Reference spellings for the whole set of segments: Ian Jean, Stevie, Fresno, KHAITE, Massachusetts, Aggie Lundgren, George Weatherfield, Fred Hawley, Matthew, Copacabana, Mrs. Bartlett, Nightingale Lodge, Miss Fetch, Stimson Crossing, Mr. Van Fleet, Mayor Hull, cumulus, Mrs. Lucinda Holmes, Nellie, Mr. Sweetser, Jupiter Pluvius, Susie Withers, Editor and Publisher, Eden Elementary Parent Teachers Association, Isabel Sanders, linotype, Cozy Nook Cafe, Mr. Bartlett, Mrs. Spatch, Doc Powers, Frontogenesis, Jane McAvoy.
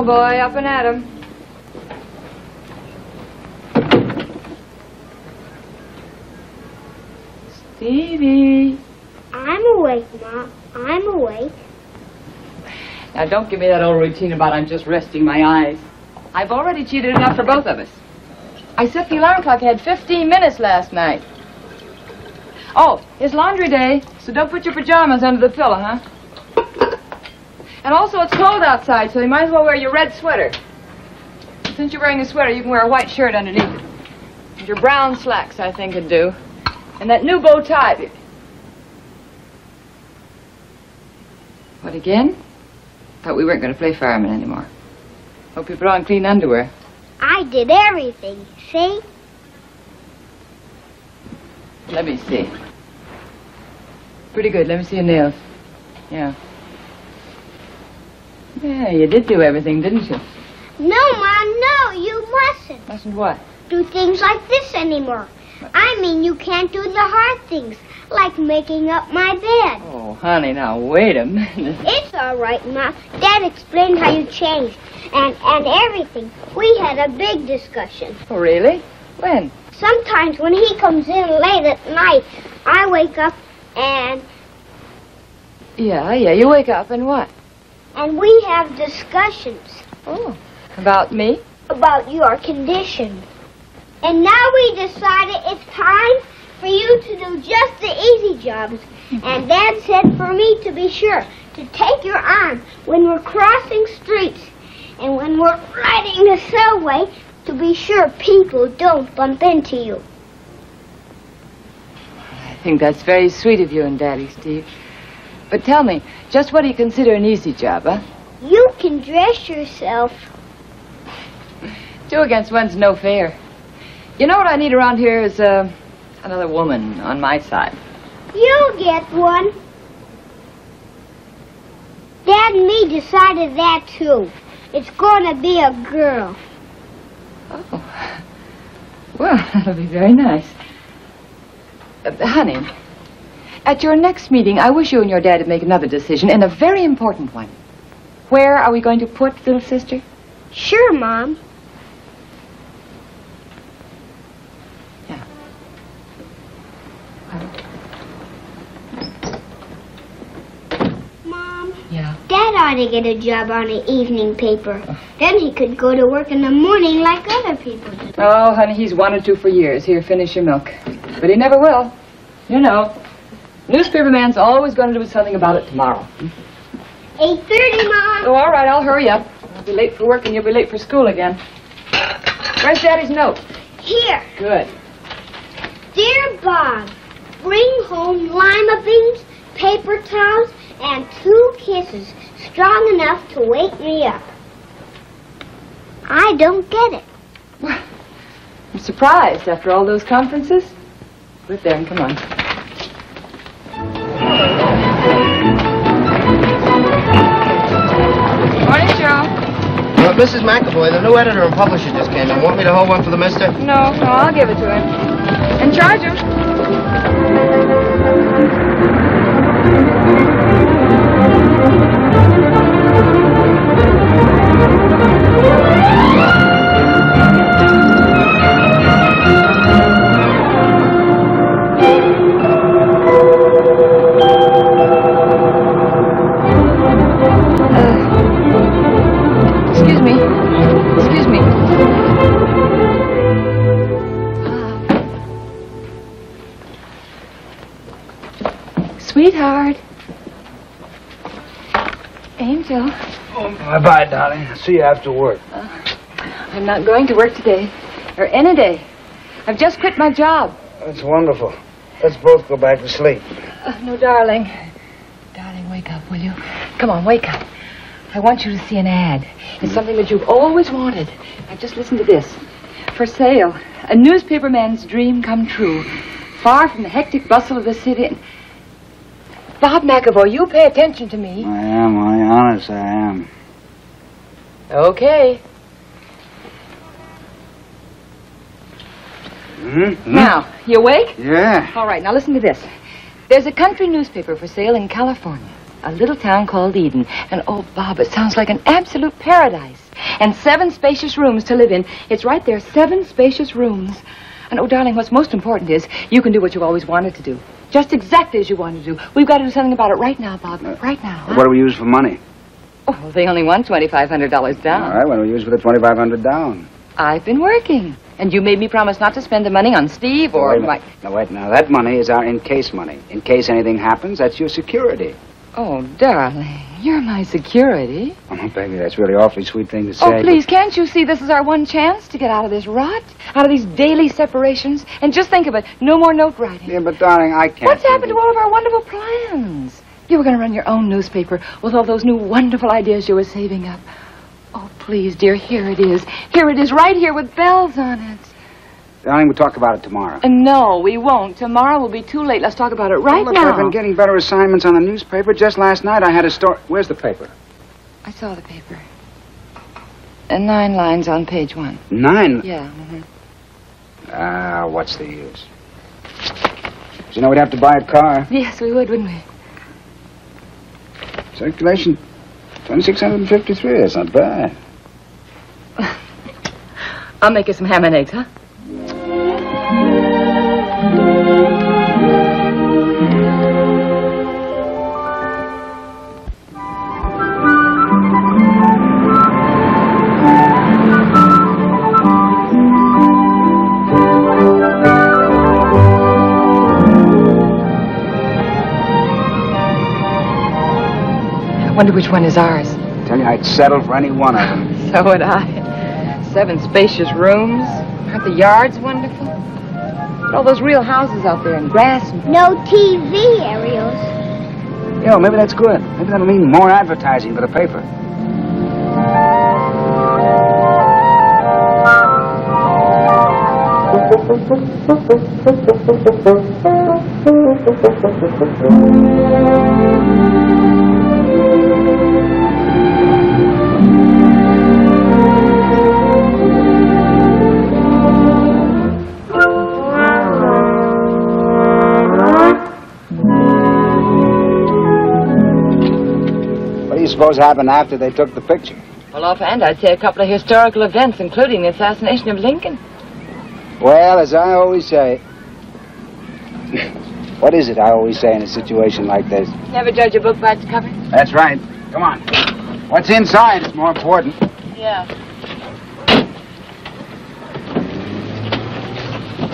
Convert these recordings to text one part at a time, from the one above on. know, boy. Up and at 'em. Stevie. I'm awake, Ma. I'm awake. Now, don't give me that old routine about I'm just resting my eyes. I've already cheated enough for both of us. I set the alarm clock. I had 15 minutes last night. Oh, it's laundry day, so don't put your pajamas under the pillow, huh? And also, it's cold outside, so you might as well wear your red sweater. Since you're wearing a sweater, you can wear a white shirt underneath it. And your brown slacks, I think, would do. And that new bow tie. What, again? Thought we weren't going to play fireman anymore. Hope you put on clean underwear. I did everything, see? Let me see. Pretty good. Let me see your nails. Yeah. Yeah, you did do everything, didn't you? No, Mom, no, you mustn't. Mustn't what? Do things like this anymore. What? I mean, you can't do the hard things, like making up my bed. Oh, honey, now, wait a minute. It's all right, Mom. Dad explained how you changed and everything. We had a big discussion. Oh, really? When? Sometimes when he comes in late at night, I wake up and... Yeah, you wake up and what? And we have discussions. Oh, about me? About your condition. And now we decided it's time for you to do just the easy jobs. And Dad said for me to be sure to take your arm when we're crossing streets and when we're riding the subway, to be sure people don't bump into you. I think that's very sweet of you and Daddy, Steve. But tell me, just what do you consider an easy job, huh? You can dress yourself. 2 against 1's no fair. You know what I need around here is another woman on my side. You'll get one. Dad and me decided that, too. It's going to be a girl. Oh. Well, that'll be very nice. Honey, at your next meeting, I wish you and your dad would make another decision, and a very important one. Where are we going to put little sister? Sure, Mom. Yeah. Mom. Yeah? Dad ought to get a job on an evening paper. Oh. Then he could go to work in the morning like other people do. Oh, honey, he's wanted to for years. Here, finish your milk. But he never will. You know, newspaperman's always going to do something about it tomorrow. 8:30, Mom. Oh, all right, I'll hurry up. I'll be late for work and you'll be late for school again. Where's Daddy's note? Here. Good. Dear Bob, bring home lima beans, paper towels, and 2 kisses strong enough to wake me up. I don't get it. Well, I'm surprised after all those conferences. Put it there and come on. Morning, Joe. Well, Mrs. McAvoy, the new editor and publisher just came in. Want me to hold one for the mister? No, I'll give it to him. And charge him. Excuse me. Sweetheart. Angel. Oh, bye-bye, darling. I'll see you after work. I'm not going to work today, or any day. I've just quit my job. That's wonderful. Let's both go back to sleep. No, darling. Darling, wake up, will you? Come on, wake up. I want you to see an ad. It's something that you've always wanted. Now, just listen to this. For sale, a newspaper man's dream come true. Far from the hectic bustle of the city. Bob McAvoy, you pay attention to me. I am, honey. Honest, I am. Okay. Mm-hmm. Now, you awake? Yeah. All right, now listen to this. There's a country newspaper for sale in California. a little town called Eden. And, oh, Bob, it sounds like an absolute paradise. And 7 spacious rooms to live in. It's right there, 7 spacious rooms. And, oh, darling, what's most important is you can do what you've always wanted to do. Just exactly as you want to do. We've got to do something about it right now, Bob. Right now. Huh? What do we use for money? Oh, well, they only want $2,500 down. All right, what do we use for the $2,500 down? I've been working. And you made me promise not to spend the money on Steve or Mike. Now, wait, now, that money is our in-case money. In case anything happens, that's your security. Oh, darling, you're my security. Oh, no, baby, that's really an awfully sweet thing to say. Oh, please, can't you see this is our one chance to get out of this rot, out of these daily separations? And just think of it, no more note writing. Yeah, but, darling, I can't. What's happened to all of our wonderful plans? You were going to run your own newspaper with all those new wonderful ideas you were saving up. Oh, please, dear, here it is. Here it is, right here with bells on it. Darling, we'll talk about it tomorrow. No, we won't. Tomorrow will be too late. Let's talk about it right now. I've been getting better assignments on the newspaper. Just last night I had a story. Where's the paper? I saw the paper. And 9 lines on page 1. 9? Yeah. Ah, what's the use? You know, we'd have to buy a car. Yes, we would, wouldn't we? Circulation. 2,653, that's not bad. I'll make you some ham and eggs, huh? I wonder which one is ours. I tell you, I'd settle for any one of them. So would I. 7 spacious rooms. Aren't the yards wonderful? But all those real houses out there and grass and... No TV, Ariels. You know, maybe that's good. Maybe that'll mean more advertising for the paper. Suppose happened after they took the picture? Well, offhand, I'd say a couple of historical events, including the assassination of Lincoln. Well, as I always say... What is it I always say in a situation like this? Never judge a book by its cover. That's right. Come on. What's inside is more important. Yeah.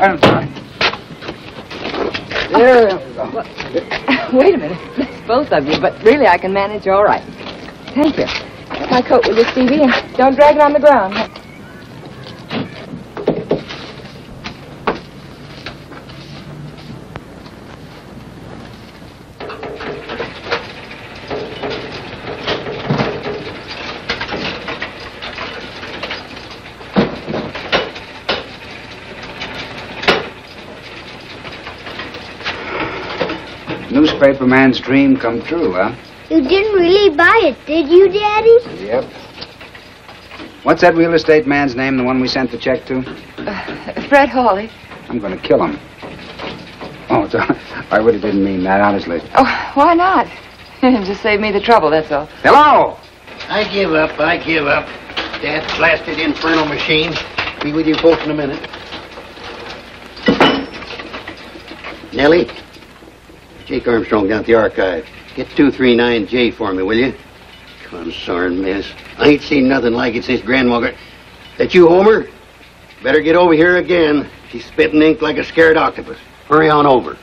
I'm sorry. There we go. Well, wait a minute. That's both of you, but really I can manage all right. Thank you. Get my coat with you, Stevie, and don't drag it on the ground. Newspaper man's dream come true, huh? You didn't really buy it, did you, Daddy? Yep. What's that real estate man's name, the one we sent the check to? Fred Hawley. I'm going to kill him. Oh, I really didn't mean that, honestly. Oh, why not? Just save me the trouble, that's all. Hello! I give up, I give up. That blasted infernal machine. Be with you both in a minute. Nellie, Jake Armstrong down at the archive. Get 239J for me, will you? Consarn, miss. I ain't seen nothing like it since Grandma got... That you, Homer? Better get over here again. She's spitting ink like a scared octopus. Hurry on over.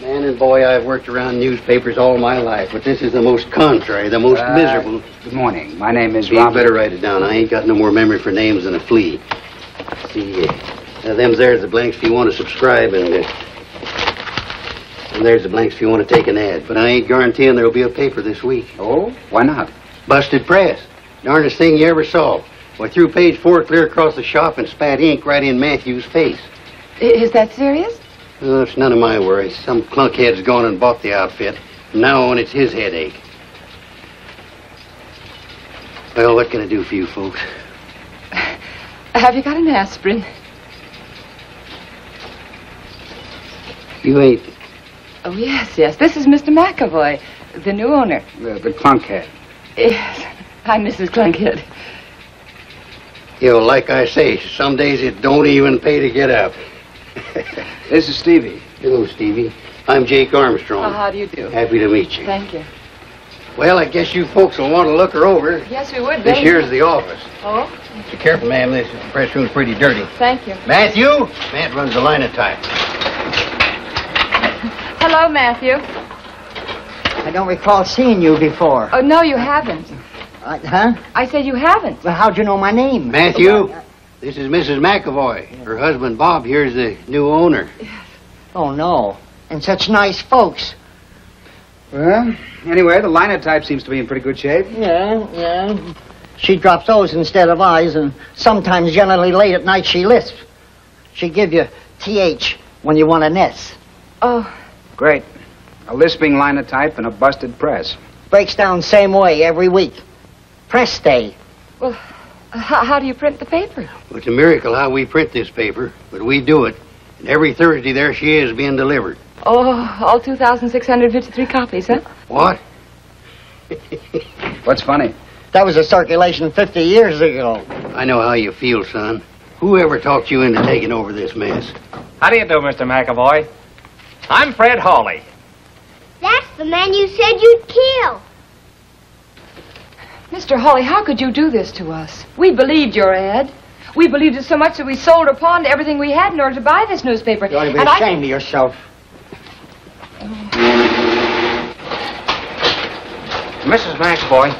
Man and boy, I've worked around newspapers all my life, but this is the most contrary, the most miserable... Good morning. My name is Robert. You better write it down. I ain't got no more memory for names than a flea. See, there's the blanks if you want to subscribe and... And there's the blanks if you want to take an ad. But I ain't guaranteeing there'll be a paper this week. Oh? Why not? Busted press. Darnest thing you ever saw. Went through page 4 clear across the shop and spat ink right in Matthew's face. Is that serious? Oh, it's none of my worries. Some clunkhead's gone and bought the outfit. From now on, it's his headache. Well, what can I do for you folks? Have you got an aspirin? You ain't... Oh, yes, yes. This is Mr. McAvoy. The new owner. The Clunkhead. Yes. Hi, Mrs. Clunkhead. You know, like I say, some days it don't even pay to get up. This is Stevie. Hello, Stevie. I'm Jake Armstrong. How do you do? Happy to meet you. Thank you. Well, I guess you folks will want to look her over. Yes, we would. This here's the office. Oh? Be careful, ma'am. This press room's pretty dirty. Thank you. Matthew? Matt runs the line of type. Hello, Matthew. I don't recall seeing you before. Oh, no, you haven't. Huh? I said you haven't. Well, how'd you know my name? Matthew, this is Mrs. McAvoy. Her husband, Bob, here's the new owner. Yes. Oh, no. And such nice folks. Well, anyway, the linotype seems to be in pretty good shape. Yeah. She drops O's instead of I's, and sometimes, generally late at night, she lisps. She give you TH when you want an S. Oh. Great. A lisping linotype and a busted press. Breaks down same way every week. Press day. Well, how do you print the paper? Well, it's a miracle how we print this paper, but we do it. And every Thursday there she is being delivered. Oh, all 2,653 copies, huh? What? What's funny? That was a circulation 50 years ago. I know how you feel, son. Whoever talked you into taking over this mess? How do you do, Mr. McAvoy? I'm Fred Hawley. That's the man you said you'd kill. Mr. Hawley, how could you do this to us? We believed your ad. We believed it so much that we sold or pawned everything we had in order to buy this newspaper. You ought to be ashamed of yourself. Mrs. McAvoy.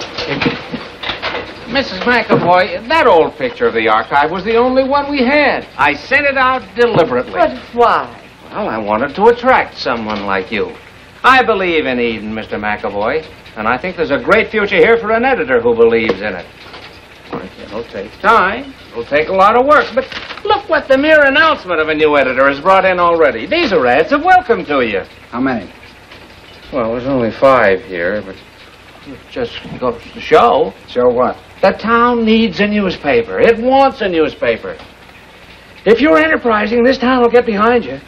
Mrs. McAvoy, that old picture of the archive was the only one we had. I sent it out deliberately. But why? Well, I wanted to attract someone like you. I believe in Eden, Mr. McAvoy, and I think there's a great future here for an editor who believes in it. It'll take time. It'll take a lot of work. But look what the mere announcement of a new editor has brought in already. These are ads of welcome to you. How many? Well, there's only 5 here, but it just goes to show. Show what? The town needs a newspaper. It wants a newspaper. If you're enterprising, this town will get behind you.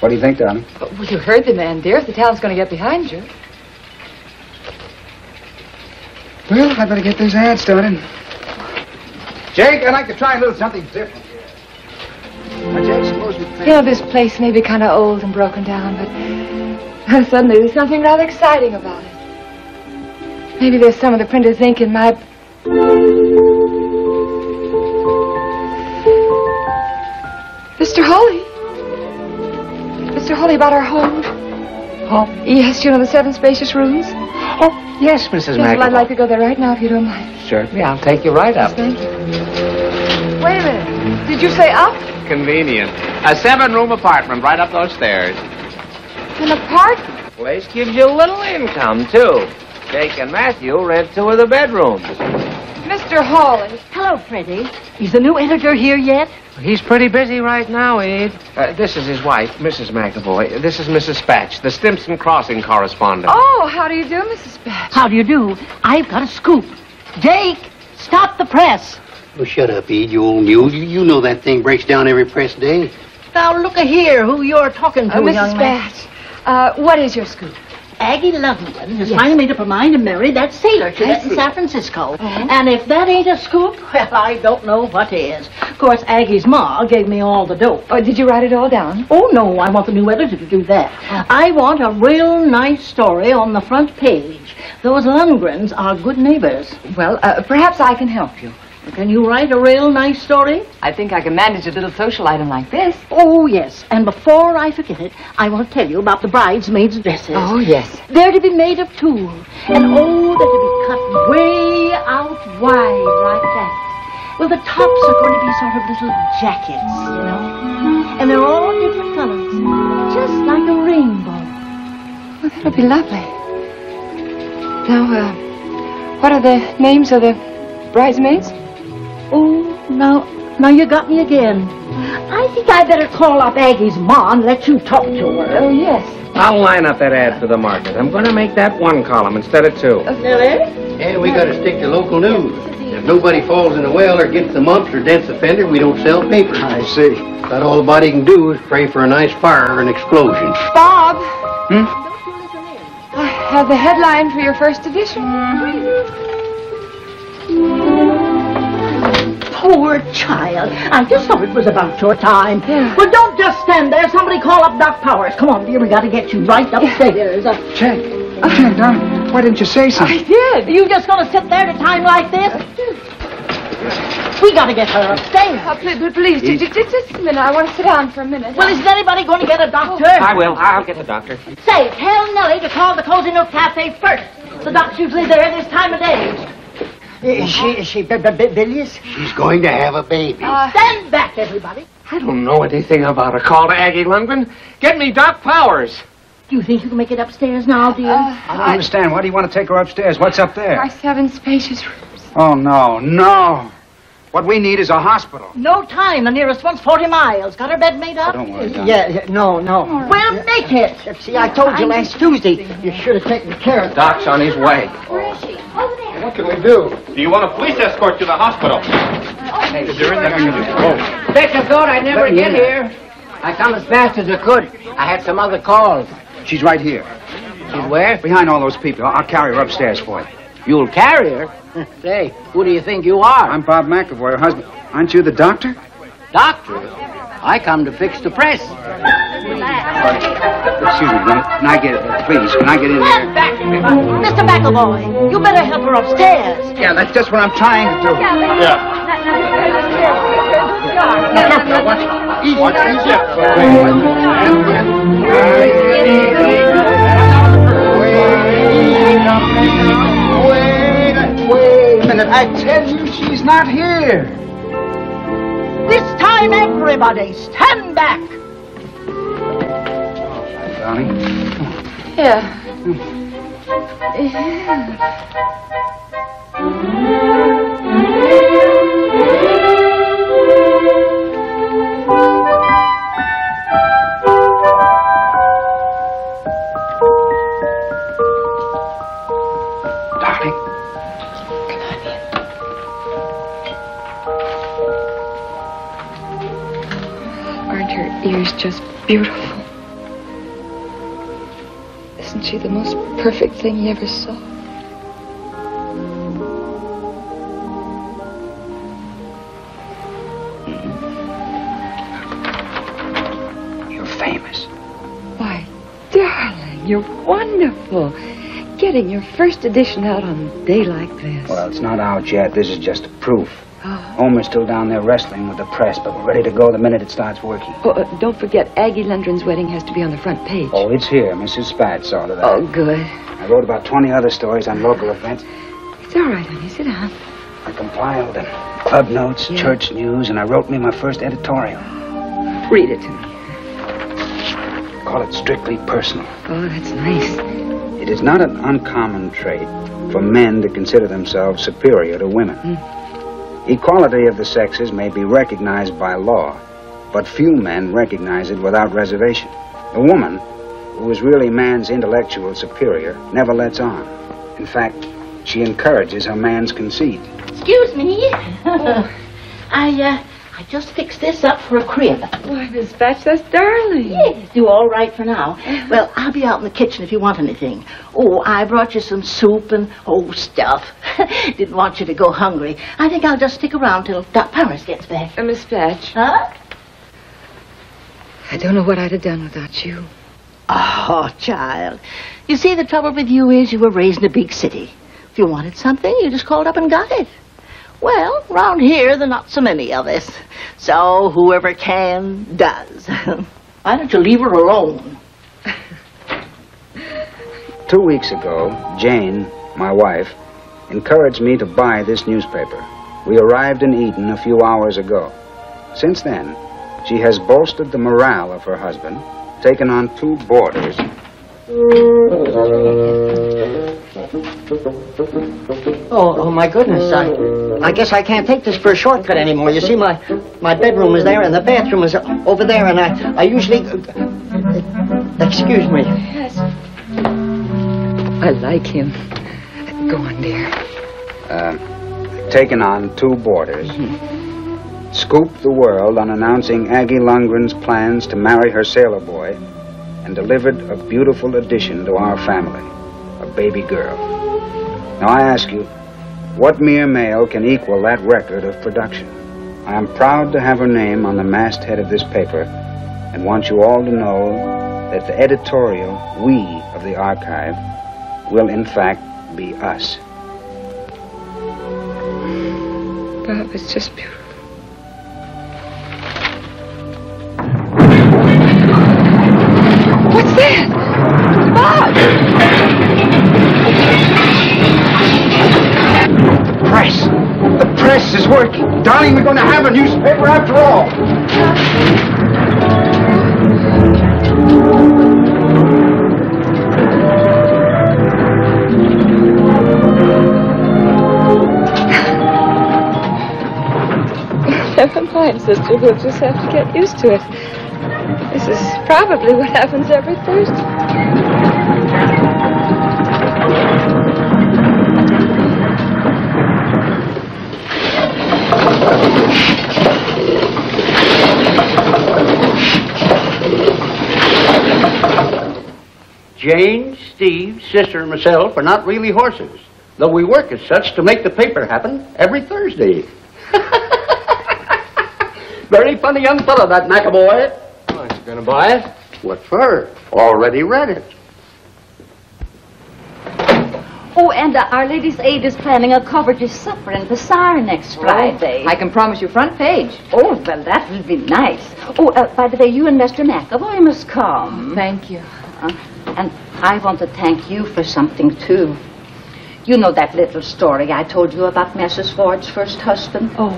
What do you think, Donnie? Well, you heard the man, dear. If the town's going to get behind you. Well, I better get this ad started. Jake, I'd like to try a little something different. Now, Jake, suppose we... You know, this place may be kind of old and broken down, but suddenly there's something rather exciting about it. Maybe there's some of the printer's ink in my... Mr. Hawley. Mr. Hawley, about our home. Home? Yes, you know, the 7 spacious rooms. Oh, yes, Mrs. McElroy. Well, I'd like to go there right now, if you don't mind. Certainly, I'll take you right up. Thank you. Wait a minute. Did you say up? Convenient. A 7-room apartment right up those stairs. An apartment? Place gives you a little income, too. Jake and Matthew rent 2 of the bedrooms. Mr. Hawley. Hello, Freddie. Is the new editor here yet? He's pretty busy right now, Ed. This is his wife, Mrs. McAvoy. This is Mrs. Spatch, the Stimson Crossing correspondent. Oh, how do you do, Mrs. Spatch? How do you do? I've got a scoop. Jake, stop the press. Oh, shut up, Ed, you old mule. You know that thing breaks down every press day. Now, look here who you're talking to, Mrs. young man. Spatch, what is your scoop? Aggie Lundgren has finally made up her mind to marry that sailor she met in San Francisco. And if that ain't a scoop, well, I don't know what is. Of course, Aggie's ma gave me all the dope. Oh, did you write it all down? Oh, no, I want the new editor to do that. I want a real nice story on the front page. Those Lundgrens are good neighbors. Well, perhaps I can help you. Can you write a real nice story? I think I can manage a little social item like this. Oh, yes. And before I forget it, I want to tell you about the bridesmaids' dresses. Oh, yes. They're to be made of tulle. And, oh, they're to be cut way out wide like that. Well, the tops are going to be sort of little jackets, you know. And they're all different colors, just like a rainbow. Well, that'll be lovely. Now, what are the names of the bridesmaids? Oh, now you got me again. I think I better call up Aggie's ma and let you talk to her. Oh, yes. I'll line up that ad for the market. I'm going to make that 1 column instead of 2. Really? Hey, we got to stick to local news. The If nobody falls in the well or gets the mumps or dents the fender, we don't sell papers. I see. About all the body can do is pray for a nice fire or an explosion. Bob! Hmm? I have the headline for your first edition. Poor child. I just thought it was about your time. Yeah. Well, don't just stand there. Somebody call up Doc Powers. Come on, dear. We got to get you right upstairs. Check. Check, Doc. Why didn't you say something? I did. Are you just going to sit there at a time like this? We got to get her upstairs. Please, just a minute. I want to sit down for a minute. Well, isn't anybody going to get a doctor? I will. I'll get the doctor. Say, tell Nellie to call the Cozy Nook Cafe first. The doc's usually there this time of day. Is she bilious? She's going to have a baby. Stand back, everybody. I don't know anything about a call to Aggie Lundgren. Get me Doc Powers. Do you think you can make it upstairs now, dear? I don't understand. Why do you want to take her upstairs? What's up there? Our 7 spacious rooms. Oh, no, no. What we need is a hospital. No time. The nearest one's 40 miles. Got her bed made up? Oh, don't worry, Doc. No. Right. Well, make it. See, I told you last Tuesday. You should have taken care of it. Doc's on his way. Where is she? Over there. What can we do? Do you want a police escort to the hospital? Hey, sure. Beck, I thought I'd never get here. I come as fast as I could. I had some other calls. She's right here. She's where? Behind all those people. I'll carry her upstairs for you. You'll carry her? Say, who do you think you are? I'm Bob McAvoy, her husband. Aren't you the doctor? Doctor? I come to fix the press. Excuse me, can I get... Please, can I get in there? Back, Mr. McElroy, you better help her upstairs. Yeah, that's just what I'm trying to do. Yeah. Wait a minute, I tell you, she's not here. This time, everybody, stand back. Donnie? Ears just beautiful. Isn't she the most perfect thing you ever saw? You're famous. Why, darling, you're wonderful. Getting your first edition out on a day like this. Well, it's not out yet. This is just proof. Homer's still down there wrestling with the press, but we're ready to go the minute it starts working. Oh, don't forget, Aggie Lundgren's wedding has to be on the front page. Oh, it's here. Mrs. Spatch saw to that. Oh, good. I wrote about 20 other stories on local events. It's all right, honey. Sit down. I compiled them. Club notes, church news, and I wrote me my first editorial. Read it to me. Call it strictly personal. Oh, that's nice. It is not an uncommon trait for men to consider themselves superior to women. Equality of the sexes may be recognized by law, but few men recognize it without reservation. The woman, who is really man's intellectual superior, never lets on. In fact, she encourages her man's conceit. Excuse me. I just fixed this up for a crib. Why, Miss Fetch, that's darling. Yes, you all right for now. Well, I'll be out in the kitchen if you want anything. Oh, I brought you some soup and, stuff. Didn't want you to go hungry. I think I'll just stick around till Doc Powers gets back. Miss Fetch. Huh? I don't know what I'd have done without you. Oh, child. You see, the trouble with you is you were raised in a big city. If you wanted something, you just called up and got it. Well, round here, there are not so many of us. So whoever can, does. Why don't you leave her alone? 2 weeks ago, Jane, my wife, encouraged me to buy this newspaper. We arrived in Eden a few hours ago. Since then, she has bolstered the morale of her husband, taken on 2 boarders. Oh my goodness, I guess I can't take this for a shortcut anymore. You see, my bedroom is there and the bathroom is over there, and I usually... Excuse me. Yes. I like him. Go on, dear. taken on two boarders, scooped the world on announcing Aggie Lundgren's plans to marry her sailor boy, and delivered a beautiful addition to our family, a baby girl. Now I ask you, what mere male can equal that record of production? I am proud to have her name on the masthead of this paper and want you all to know that the editorial we of the archive will in fact be us. Bob, it's just beautiful. What's that? Bob! The press! The press is working! Darling, we're going to have a newspaper after all! Never mind, sister. We'll just have to get used to it. This is probably what happens every Thursday. Jane, Steve, sister, and myself are not really horses, though we work as such to make the paper happen every Thursday. Very funny young fellow, that McAvoy. Aren't you going to buy it? What for? Already read it. Oh, and our Lady's Aid is planning a coverage supper in Bazaar next Friday. I can promise you front page. Oh, well, that will be nice. Oh, by the way, you and Mr. McAvoy must come. Thank you. And I want to thank you for something, too. You know that little story I told you about Mrs. Ward's first husband? Oh,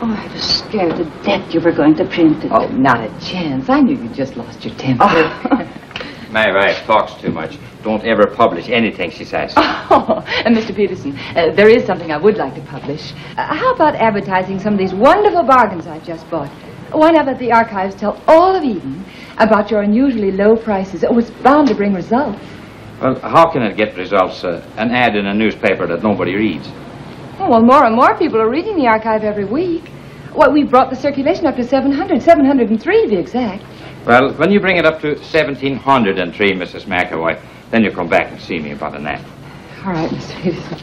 oh, I was scared to death you were going to print it. Oh, not a chance. I knew you just lost your temper. Oh. My wife talks too much. Don't ever publish anything she says. Oh, and Mr. Peterson, there is something I would like to publish. How about advertising some of these wonderful bargains I've just bought? Why not let the archives tell all of Eden about your unusually low prices? Oh, it's bound to bring results. Well, how can it get results, an ad in a newspaper that nobody reads? Oh, well, more and more people are reading the archive every week. Well, we brought the circulation up to 700, 703 to be exact. Well, when you bring it up to 1,703, Mrs. McElroy, then you come back and see me about an ad. All right, Mr. Peterson.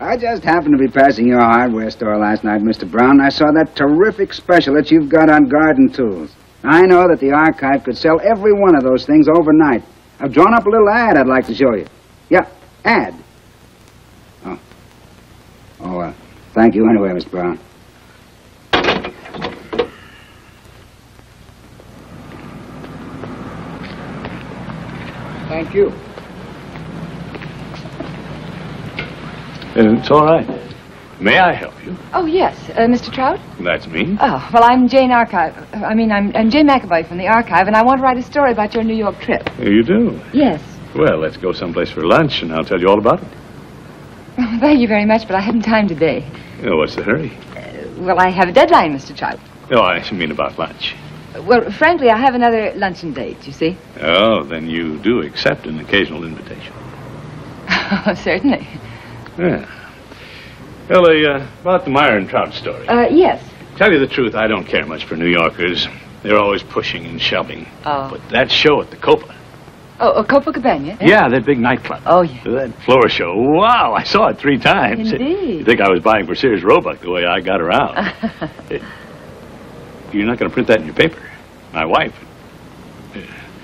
I just happened to be passing your hardware store last night, Mr. Brown, and I saw that terrific special that you've got on garden tools. I know that the archive could sell every one of those things overnight. I've drawn up a little ad I'd like to show you. Yeah, ad. Oh. Oh, thank you anyway, Miss Brown. Thank you. It's all right. May I help you? Oh, yes. Mr. Trout? That's me. Oh, well, I'm Jane Archive. I mean, I'm Jane McAvoy from the archive, and I want to write a story about your New York trip. You do? Yes. Well, let's go someplace for lunch, and I'll tell you all about it. Well, thank you very much, but I haven't time today. Oh, what's the hurry? Well, I have a deadline, Mr. Trout. Oh, I mean about lunch. Well, frankly, I have another luncheon date, you see. Oh, then you do accept an occasional invitation. Oh, certainly. Yeah. Ellie, about the Myron Trout story. Yes. Tell you the truth, I don't care much for New Yorkers. They're always pushing and shoving. Oh. But that show at the Copa. Oh, Copacabana? Yeah, that big nightclub. Oh, yeah. That floor show. Wow, I saw it 3 times. Indeed. You think I was buying for Sears Roebuck the way I got around. You're not going to print that in your paper. My wife.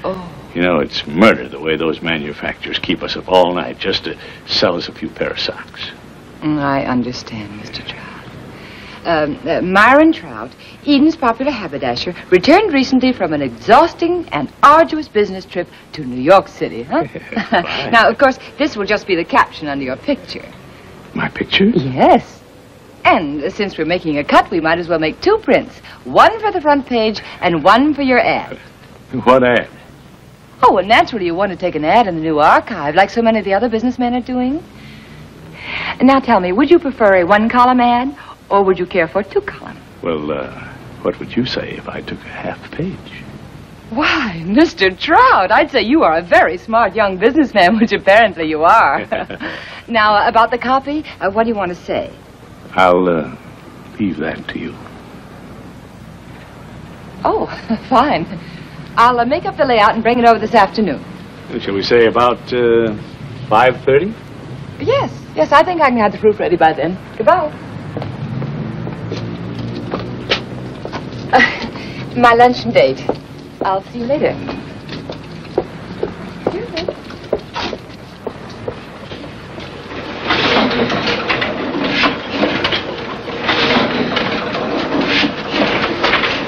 Oh. You know, it's murder the way those manufacturers keep us up all night just to sell us a few pair of socks. I understand, Mr. Trout. Myron Trout, Eden's popular haberdasher, returned recently from an exhausting and arduous business trip to New York City, huh? Now, of course, this will just be the caption under your picture. My picture? Yes. And since we're making a cut, we might as well make 2 prints. 1 for the front page and 1 for your ad. What ad? Oh, well, naturally you want to take an ad in the new archive, like so many of the other businessmen are doing. Now tell me, would you prefer a 1-column ad, or would you care for a 2-column? Well, what would you say if I took a half page? Why, Mr. Trout, I'd say you are a very smart young businessman, which apparently you are. Now, about the copy, what do you want to say? I'll leave that to you. Oh, fine. I'll make up the layout and bring it over this afternoon. Shall we say about 5:30? Yes. Yes, I think I can have the proof ready by then. Goodbye. My luncheon date. I'll see you later. Excuse me.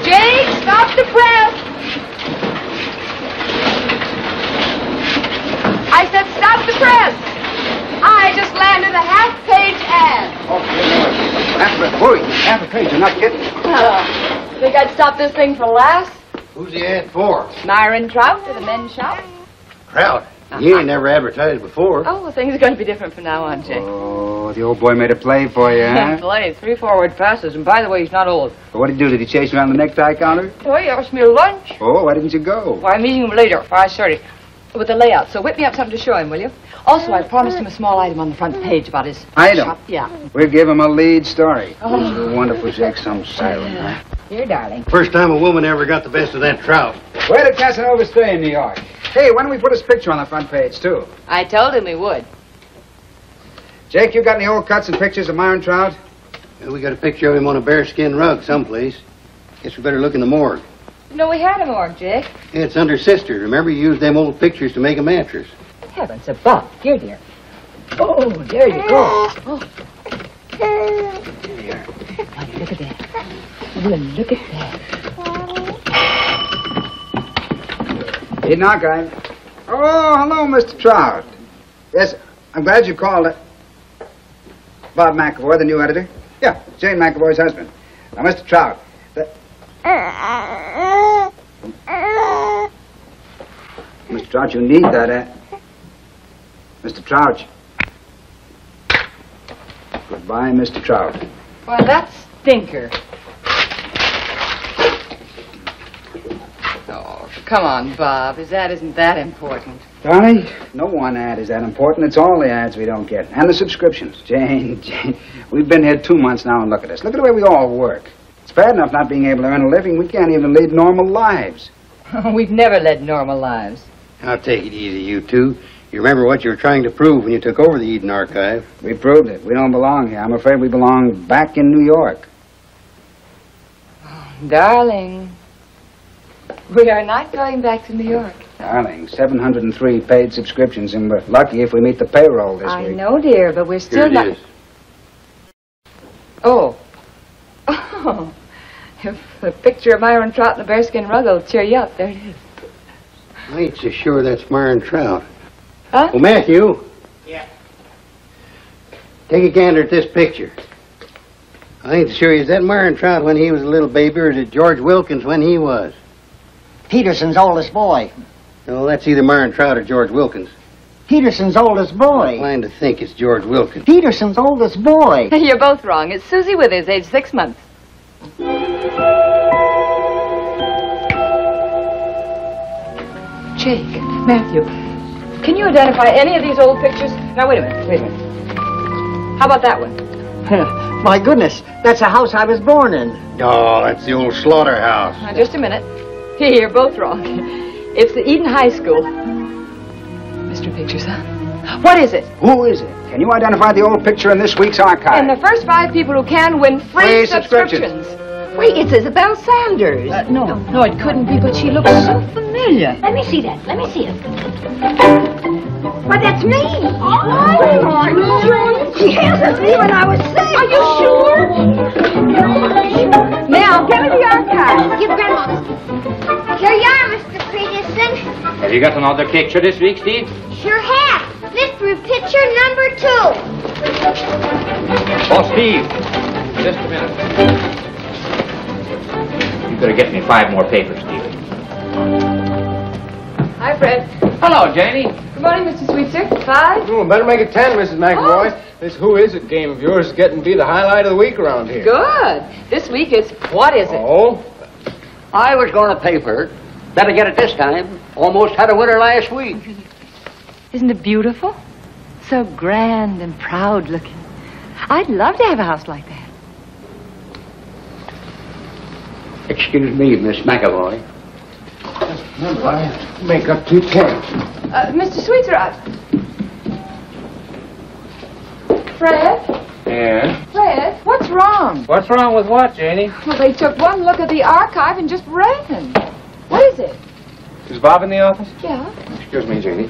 Jake, stop the press! I said stop the press! I just landed a half-page ad. Oh, half a page, you're not kidding. Think I'd stop this thing for last? Who's the ad for? Myron Trout to the men's shop. Trout? He ain't never advertised before. Oh, well, things are going to be different from now on, Jake. Oh, the old boy made a play for you, huh? Play. 3 forward passes, and by the way, he's not old. Well, what did he do? Did he chase around the necktie counter? Oh, he asked me to lunch. Oh, why didn't you go? Well, I'm meeting him later, 5:30, with the layout. So whip me up something to show him, will you? Also, I promised him a small item on the front page about his shop. Yeah. We'll give him a lead story. Oh. Wonderful, Jake. Some silent, huh? Here, darling. First time a woman ever got the best of that Trout. Where did Casanova stay in New York? Hey, why don't we put his picture on the front page, too? I told him we would. Jake, you got any old cuts and pictures of Myron Trout? Yeah, we got a picture of him on a bearskin rug someplace. Guess we better look in the morgue. No, we had a morgue, Jake. Yeah, it's under Sister. Remember, you used them old pictures to make a mattress. Heavens above. Here, dear. Oh, there you go. Oh. There you are. Buddy, look at that. Well, look at that. Hey, knock, Oh, hello, Mr. Trout. Yes, I'm glad you called. Bob McAvoy, the new editor. Yeah, Jane McAvoy's husband. Now, Mr. Trout. Mr. Trout, you need that, Mr. Trout. Goodbye, Mr. Trout. Well, that stinker. Come on, Bob. His ad isn't that important. Darling, no one ad is that important. It's all the ads we don't get. And the subscriptions. Jane, we've been here 2 months now and look at us. Look at the way we all work. It's bad enough not being able to earn a living. We can't even lead normal lives. We've never led normal lives. Now, take it easy, you two. You remember what you were trying to prove when you took over the Eden Archive. We proved it. We don't belong here. I'm afraid we belong back in New York. Oh, darling. We are not going back to New York. Darling, 703 paid subscriptions, and we're lucky if we meet the payroll this week. I know, dear, but we're still not... Oh. Oh. If the picture of Myron Trout in the bearskin rug will cheer you up, there it is. I ain't so sure that's Myron Trout. Huh? Oh, Matthew. Yeah? Take a gander at this picture. I ain't sure. Is that Myron Trout when he was a little baby, or is it George Wilkins when he was? Peterson's oldest boy. No, that's either Myron Trout or George Wilkins. Peterson's oldest boy. I'm inclined to think it's George Wilkins. Peterson's oldest boy. You're both wrong. It's Susie Withers, age 6 months. Jake, Matthew, can you identify any of these old pictures? Now, wait a minute. How about that one? My goodness, that's the house I was born in. Oh, that's the old slaughterhouse. Now, just a minute. You're both wrong. It's the Eden High School. Mr. Pictures, huh? What is it? Who is it? Can you identify the old picture in this week's archive? And the first 5 people who can win free subscriptions. Wait, it's Isabel Sanders. No, it couldn't be, but she looks so familiar. Let me see that. Let me see it. Why, that's me. Oh, yes, that's me when I was 6. Are you sure? Now, give me the archive. Give Grandma. Here you are, Mr. Peterson. Have you got another picture this week, Steve? Sure have. Mystery picture number 2. Oh, Steve. Just a minute. You better get me 5 more papers, Steve. Hi, Fred. Hello, Janie. Good morning, Mr. Sweetser. 5? Ooh, better make it 10, Mrs. McElroy. Oh. This Who Is It game of yours is getting to be the highlight of the week around here. Good. This week is What Is It? Oh. I was going to pay for it. Better get it this time. Almost had a winner last week. Isn't it beautiful? So grand and proud looking. I'd love to have a house like that. Excuse me, Miss McElroy. Remember, I make up 2 cans. Mr. Sweetrat. Fred? Yeah? Fred, what's wrong? What's wrong with what, Janie? Well, they took one look at the archive and just ran. What is it? Is Bob in the office? Yeah. Excuse me, Janie.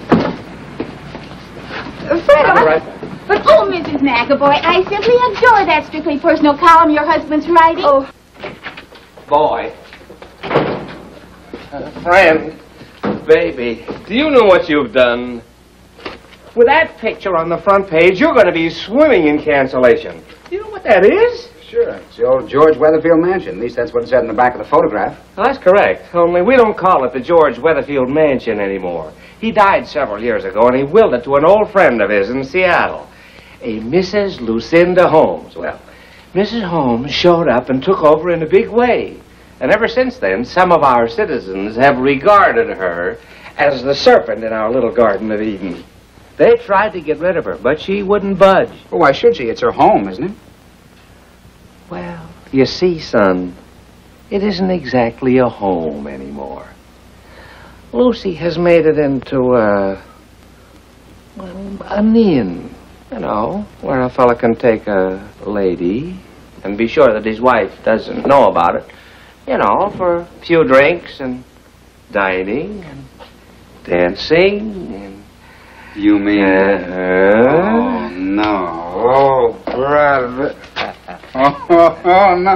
Fred, I'll be right back. But, oh, Mrs. McAvoy, I simply adore that strictly personal column your husband's writing. Oh. Boy. Friend, baby, do you know what you've done? With that picture on the front page, you're going to be swimming in cancellation. Do you know what that is? Sure, it's the old George Weatherfield mansion. At least that's what it said in the back of the photograph. Well, that's correct, only we don't call it the George Weatherfield mansion anymore. He died several years ago, and he willed it to an old friend of his in Seattle, a Mrs. Lucinda Holmes. Well, Mrs. Holmes showed up and took over in a big way. And ever since then, some of our citizens have regarded her as the serpent in our little Garden of Eden. They tried to get rid of her, but she wouldn't budge. Well, why should she? It's her home, isn't it? Well, you see, son, it isn't exactly a home anymore. Lucy has made it into an inn, you know, where a fella can take a lady and be sure that his wife doesn't know about it. You know, for a few drinks and dining and dancing and... You mean... Oh, no. Oh, brother. Oh, no.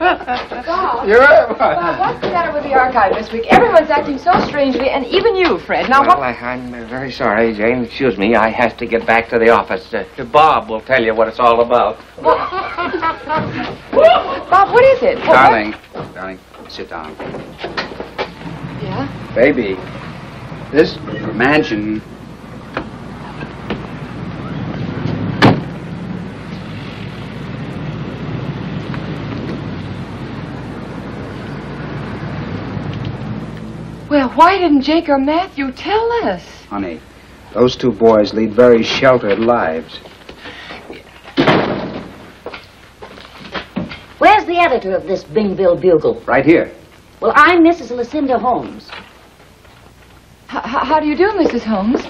Bob, you're right. Bob, what's the matter with the archive this week? Everyone's acting so strangely, and even you, Fred. Now, well, I'm very sorry, Jane. Excuse me. I have to get back to the office. Bob will tell you what it's all about. Well, Bob, what is it? Darling, darling, sit down. Yeah? Baby, this mansion... Well, why didn't Jake or Matthew tell us? Honey, those two boys lead very sheltered lives. Where's the editor of this Bingville Bugle? Right here. Well, I'm Mrs. Lucinda Holmes. How do you do, Mrs. Holmes?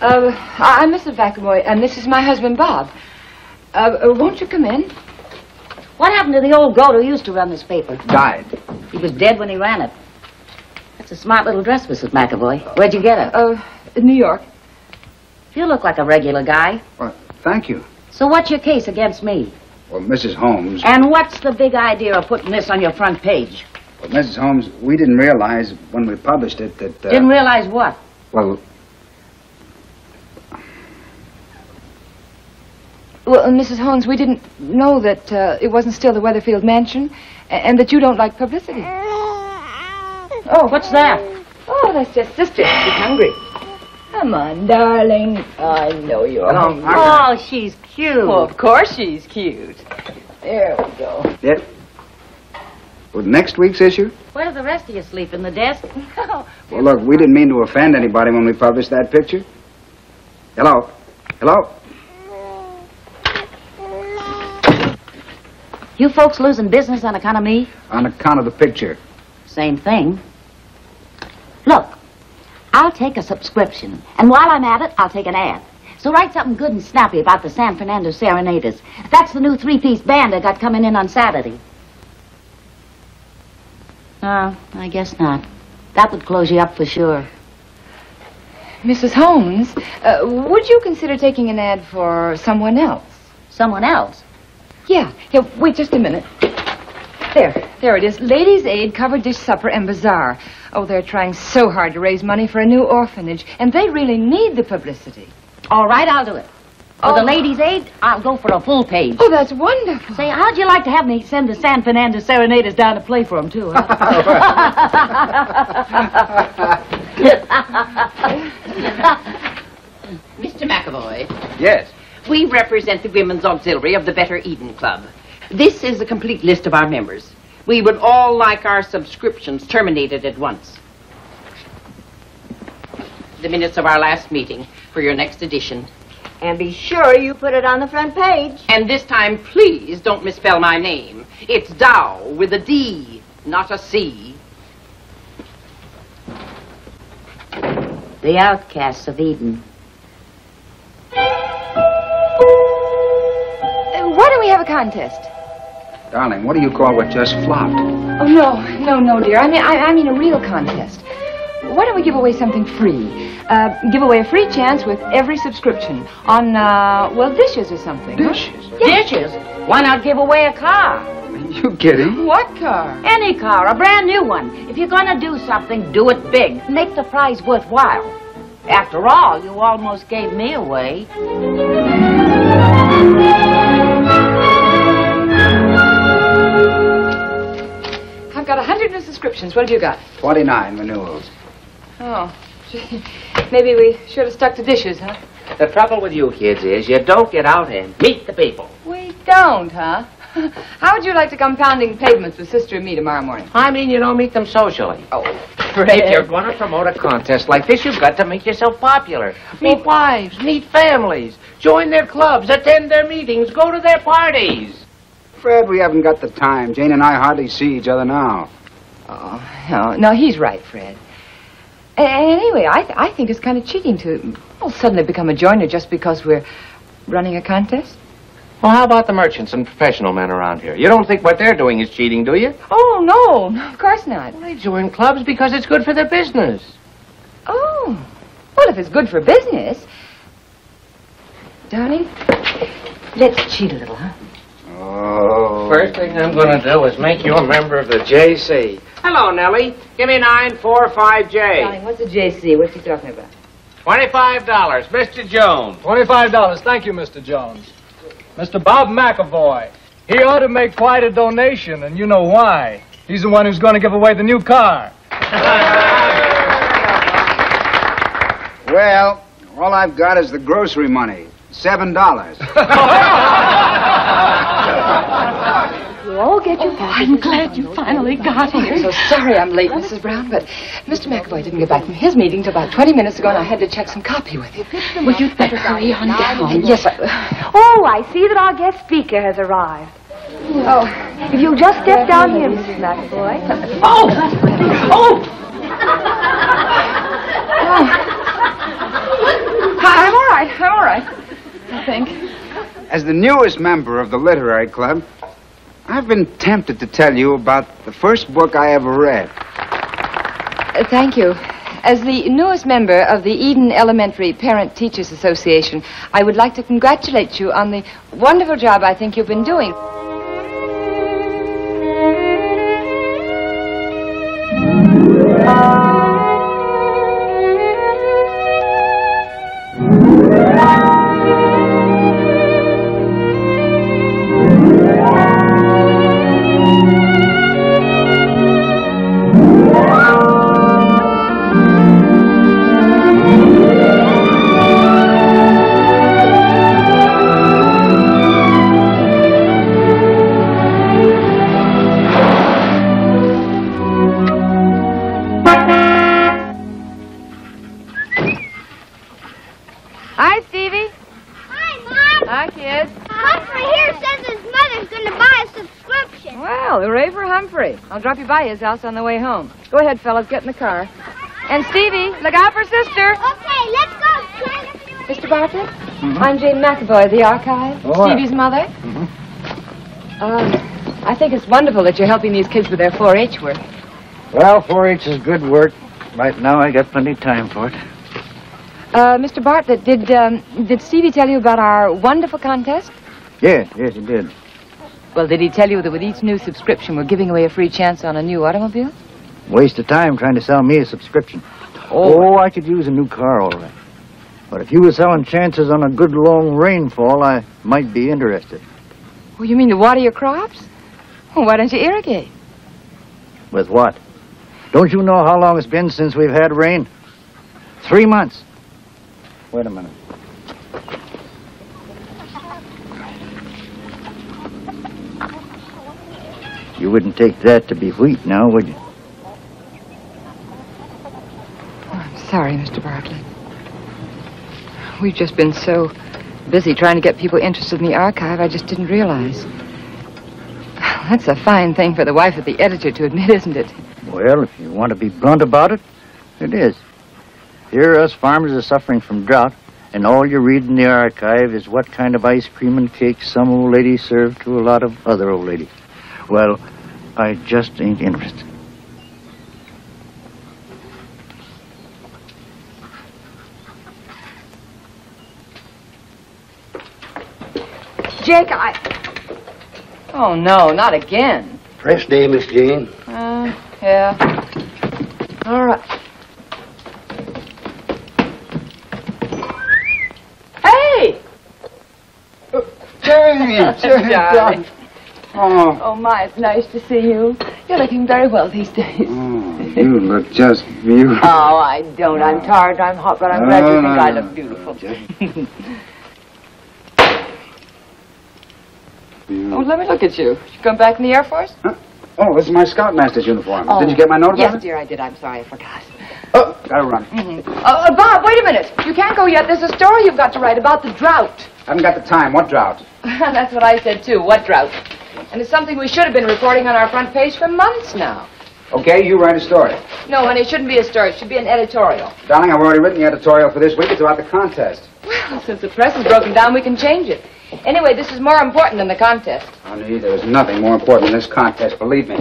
I'm Mrs. McAvoy, and this is my husband, Bob. Won't you come in? What happened to the old goat who used to run this paper? Died. He was dead when he ran it. It's a smart little dress, Mrs. McAvoy. Where'd you get it? In New York. You look like a regular guy. Well, thank you. So what's your case against me? Well, Mrs. Holmes... And what's the big idea of putting this on your front page? Well, Mrs. Holmes, we didn't realize when we published it that... Didn't realize what? Well, Mrs. Holmes, we didn't know that it wasn't still the Weatherfield Mansion and that you don't like publicity. Oh, what's that? Oh, that's just sister. She's hungry. Come on, darling. I know you're hungry. Oh, she's cute. Well, of course she's cute. There we go. Yeah. Well, next week's issue? Where do the rest of you sleep? In the desk? No. Well, look, we didn't mean to offend anybody when we published that picture. Hello? Hello? You folks losing business on account of me? On account of the picture. Same thing. Look, I'll take a subscription, and while I'm at it, I'll take an ad. So write something good and snappy about the San Fernando Serenaders. That's the new 3-piece band I got coming in on Saturday. No, I guess not. That would close you up for sure. Mrs. Holmes, would you consider taking an ad for someone else? Someone else? Yeah. Here, wait just a minute. There it is. Ladies' Aid, Covered Dish Supper, and Bazaar. Oh, they're trying so hard to raise money for a new orphanage, and they really need the publicity. All right, I'll do it. For the Ladies' Aid, I'll go for a full page. Oh, that's wonderful. Say, how'd you like to have me send the San Fernando Serenaders down to play for them, too, huh? Mr. McAvoy. Yes? We represent the Women's Auxiliary of the Better Eden Club. This is a complete list of our members. We would all like our subscriptions terminated at once. The minutes of our last meeting for your next edition. And be sure you put it on the front page. And this time, please don't misspell my name. It's Dow with a D, not a C. The Outcasts of Eden. Why don't we have a contest? Darling, what do you call what just flopped? Oh, no, dear. I mean a real contest. Why don't we give away something free? Give away a free chance with every subscription on, well, dishes or something. Dishes? Huh? Yes. Dishes? Why not give away a car? Are you kidding? What car? Any car, a brand new one. If you're going to do something, do it big. Make the prize worthwhile. After all, you almost gave me away. I've got 100 new subscriptions. What have you got? 29 renewals. Oh, gee. Maybe we should have stuck to dishes, huh? The trouble with you kids is you don't get out and meet the people. We don't, huh? How would you like to come pounding pavements with Sister and me tomorrow morning? I mean, you don't meet them socially. Oh, Fred. If you're going to promote a contest like this, you've got to make yourself popular. Meet wives, meet families, join their clubs, attend their meetings, go to their parties. Fred, we haven't got the time. Jane and I hardly see each other now. Oh, no, he's right, Fred. Anyway, I think it's kind of cheating to suddenly become a joiner just because we're running a contest. Well, how about the merchants and professional men around here? You don't think what they're doing is cheating, do you? Oh, no, of course not. Well, they join clubs because it's good for their business. Oh, well, if it's good for business... Darling, let's cheat a little, huh? Oh. First thing I'm going to do is make you a member of the J.C. Hello, Nellie. Give me 945J. Darling, what's a J.C.? What's he talking about? $25. Mr. Jones. $25. Thank you, Mr. Jones. Mr. Bob McAvoy. He ought to make quite a donation, and you know why. He's the one who's going to give away the new car. Well, all I've got is the grocery money. $7. Oh, get your package. I'm glad you finally got here. I'm so sorry I'm late, Mrs. Brown, but Mr. McAvoy didn't get back from his meeting till about 20 minutes ago, and I had to check some copy with him. Well, you'd better hurry on down. Yes, Oh, I see that our guest speaker has arrived. Oh, if you'll just step down here, Mrs. McAvoy. Oh! Oh! I'm all right. I'm all right, I think. As the newest member of the Literary Club, I've been tempted to tell you about the first book I ever read. Thank you. As the newest member of the Eden Elementary Parent Teachers Association, I would like to congratulate you on the wonderful job I think you've been doing. I'll drop you by his house on the way home. Go ahead, fellas, get in the car. And Stevie, look out for Sister. Okay, let's go. Mr. Bartlett, I'm Jane McAvoy, the archive, Stevie's mother. I think it's wonderful that you're helping these kids with their 4-H work. Well, 4-H is good work. Right now, I got plenty of time for it. Mr. Bartlett, did Stevie tell you about our wonderful contest? Yes, he did. Well, did he tell you that with each new subscription, we're giving away a free chance on a new automobile? Waste of time trying to sell me a subscription. Oh, I could use a new car, all right. But if you were selling chances on a good long rainfall, I might be interested. Oh, you mean to water your crops? Well, why don't you irrigate? With what? Don't you know how long it's been since we've had rain? 3 months. Wait a minute. You wouldn't take that to be wheat now, would you? Oh, I'm sorry, Mr. Bartlett. We've just been so busy trying to get people interested in the archive. I just didn't realize. That's a fine thing for the wife of the editor to admit, isn't it? Well, if you want to be blunt about it, it is. Here us farmers are suffering from drought, and all you read in the archive is what kind of ice cream and cake some old lady served to a lot of other old ladies. Well, I just ain't interested. Jake, Oh, no, not again. Fresh day, Miss Jane. Yeah. All right. Hey! Jane! Jane! Oh. Oh, my, it's nice to see you. You're looking very well these days. Oh, you look just beautiful. Oh, I don't. I'm tired, I'm hot, but I'm glad you think I look beautiful. Jane. Oh, let me look at you. Did you come back in the Air Force? Huh? Oh, this is my Scoutmaster's uniform. Oh. Did you get my note about it? Yes, dear, I did. I'm sorry, I forgot. Oh, gotta run. Mm-hmm. Bob, wait a minute. You can't go yet. There's a story you've got to write about the drought. I haven't got the time. What drought? That's what I said, too. What drought? And it's something we should have been reporting on our front page for months now. Okay, you write a story. No, honey, it shouldn't be a story. It should be an editorial. Darling, I've already written the editorial for this week. It's about the contest. Well, since the press is broken down, we can change it. Anyway, this is more important than the contest. Honey, there's nothing more important than this contest, believe me.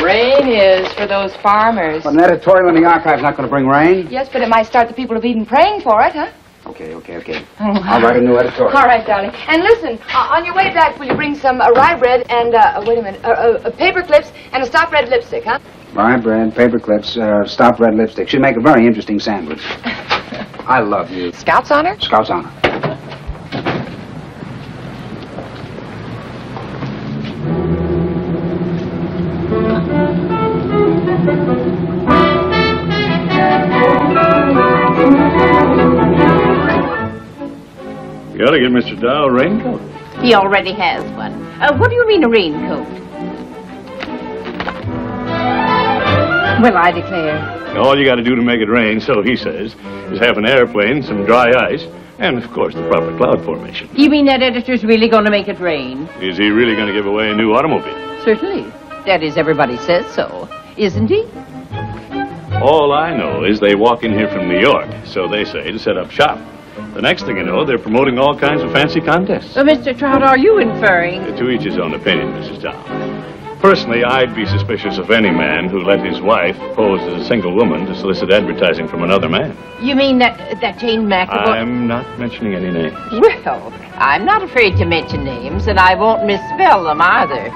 Rain is for those farmers. But an editorial in the archive's not going to bring rain. Yes, but it might start the people of Eden praying for it, huh? Okay. I'll write a new editorial. All right, darling. And listen, on your way back, will you bring some rye bread and, wait a minute, paper clips and a stop red lipstick, huh? Rye bread, paper clips, stop red lipstick. She'll make a very interesting sandwich. I love you. Scout's honor? Scout's honor. You gotta get Mr. Dow a raincoat. He already has one. What do you mean a raincoat? Well, I declare. All you gotta do to make it rain, so he says, is have an airplane, some dry ice, and, of course, the proper cloud formation. You mean that editor's really gonna make it rain? Is he really gonna give away a new automobile? Certainly. That is, everybody says so, isn't he? All I know is they walk in here from New York, so they say, to set up shop. The next thing you know, they're promoting all kinds of fancy contests. Well, Mr. Trout, are you inferring? To each his own opinion, Mrs. Dow. Personally, I'd be suspicious of any man who let his wife pose as a single woman to solicit advertising from another man. You mean that Jane McAvoy... I'm not mentioning any names. Well, I'm not afraid to mention names, and I won't misspell them either.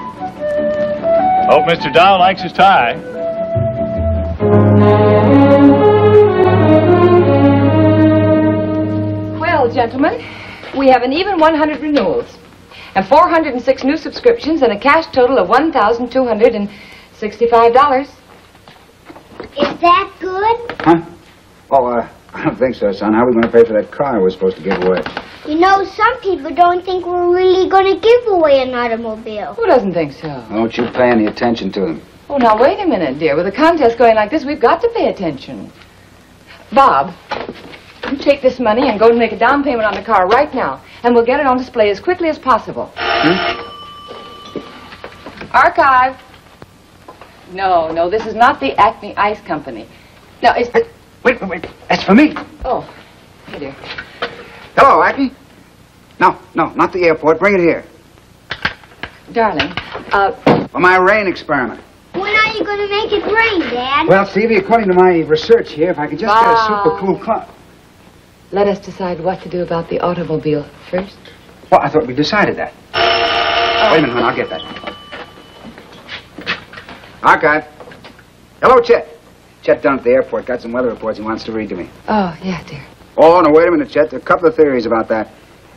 Hope Mr. Dow likes his tie. Gentlemen, we have an even 100 renewals and 406 new subscriptions and a cash total of $1,265. Is that good? Huh? Oh, I don't think so, son. How are we going to pay for that car we're supposed to give away? You know, some people don't think we're really going to give away an automobile. Who doesn't think so? Don't you pay any attention to them. Oh, now, wait a minute, dear. With a contest going like this, we've got to pay attention. Bob... You take this money and go to make a down payment on the car right now, and we'll get it on display as quickly as possible. Hmm? Archive. No, this is not the Acme Ice Company. No, it's... Wait, that's for me. Oh, hey, dear. Hello, Acme. No, not the airport. Bring it here. Darling, For my rain experiment. When are you going to make it rain, Dad? Well, Stevie, according to my research here, if I could just get a super cool cloud... Let us decide what to do about the automobile first. Well, I thought we decided that. Oh. Wait a minute, hon, I'll get that. Archive. Hello, Chet. Chet Dunn at the airport. Got some weather reports he wants to read to me. Oh, yeah, dear. Oh, no, wait a minute, Chet. There are a couple of theories about that.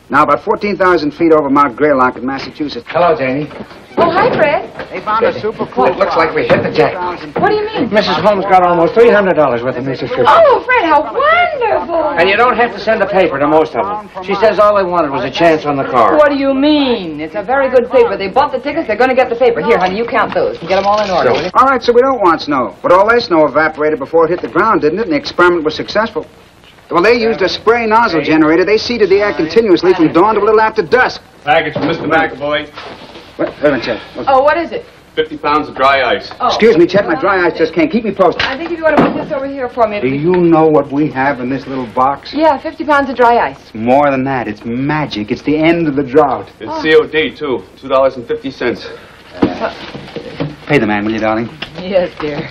Now, about 14,000 feet over Mount Greylock in Massachusetts. Hello, Janie. Oh, hi, Fred. They found a super cool. It looks like we hit the jackpot. What do you mean? Mrs. Holmes got almost $300 worth of new subscriptions. Oh, Fred, how wonderful. And you don't have to send a paper to most of them. She says all they wanted was a chance on the car. What do you mean? It's a very good paper. They bought the tickets. They're going to get the paper. Here, honey, you count those and get them all in order. So, all right, so we don't want snow. But all that snow evaporated before it hit the ground, didn't it? And the experiment was successful. Well, they used a spray nozzle generator. They seeded the air continuously from dawn to a little after dusk. Package from Mr. McAvoy. What? Wait a minute, Chet. Oh, what is it? 50 pounds of dry ice. Oh. Excuse me, Chet. My dry ice just came. Keep me posted. I think if you want to put this over here for me. Do you know what we have in this little box? Yeah, 50 pounds of dry ice. More than that. It's magic. It's the end of the drought. It's COD, too. $2.50. Pay the man, will you, darling? Yes, dear.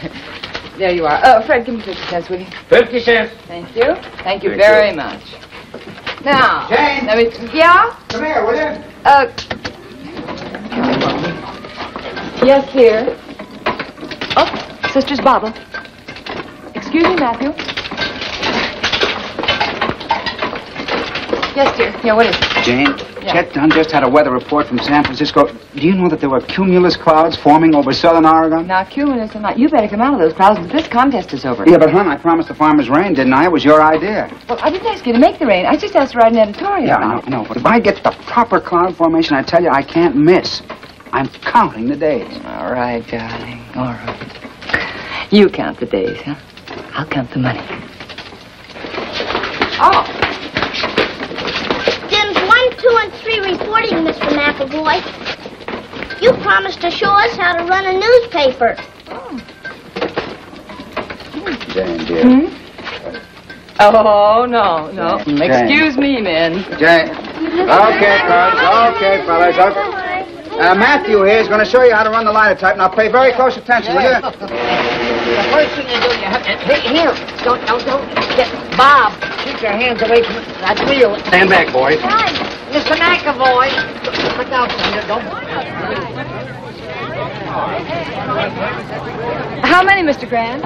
There you are. Fred, give me 50 cents, will you? 50 cents. Thank you. Thank you very much. Now. Jane. Let me, Come here, will you? Yes, dear. Oh, sister's bottle. Excuse me, Matthew. Yes, dear. Yeah, what is it? Jane. Chet Dunn just had a weather report from San Francisco. Do you know that there were cumulus clouds forming over southern Oregon? Now, cumulus or not, you better come out of those clouds until this contest is over. Yeah, but, hon, I promised the farmers rain, didn't I? It was your idea. Well, I didn't ask you to make the rain. I just asked to write an editorial. Yeah, I know, but if I get the proper cloud formation, I tell you, I can't miss. I'm counting the days. All right, darling, all right. You count the days, huh? I'll count the money. Oh! Reporting, Mr. McAvoy. You promised to show us how to run a newspaper. Oh. Jane, dear. Hmm? Oh, no, no. Jane. Excuse me, men. Jane. Okay, fellas. Okay, fellas. Matthew here is going to show you how to run the linotype. Now, pay very close attention, will you? The first thing you do, you have to... Hey, here. Don't get... Bob, keep your hands away from that wheel. Stand back, boys. Mr. McAvoy, look out for you, don't... How many, Mr. Grant?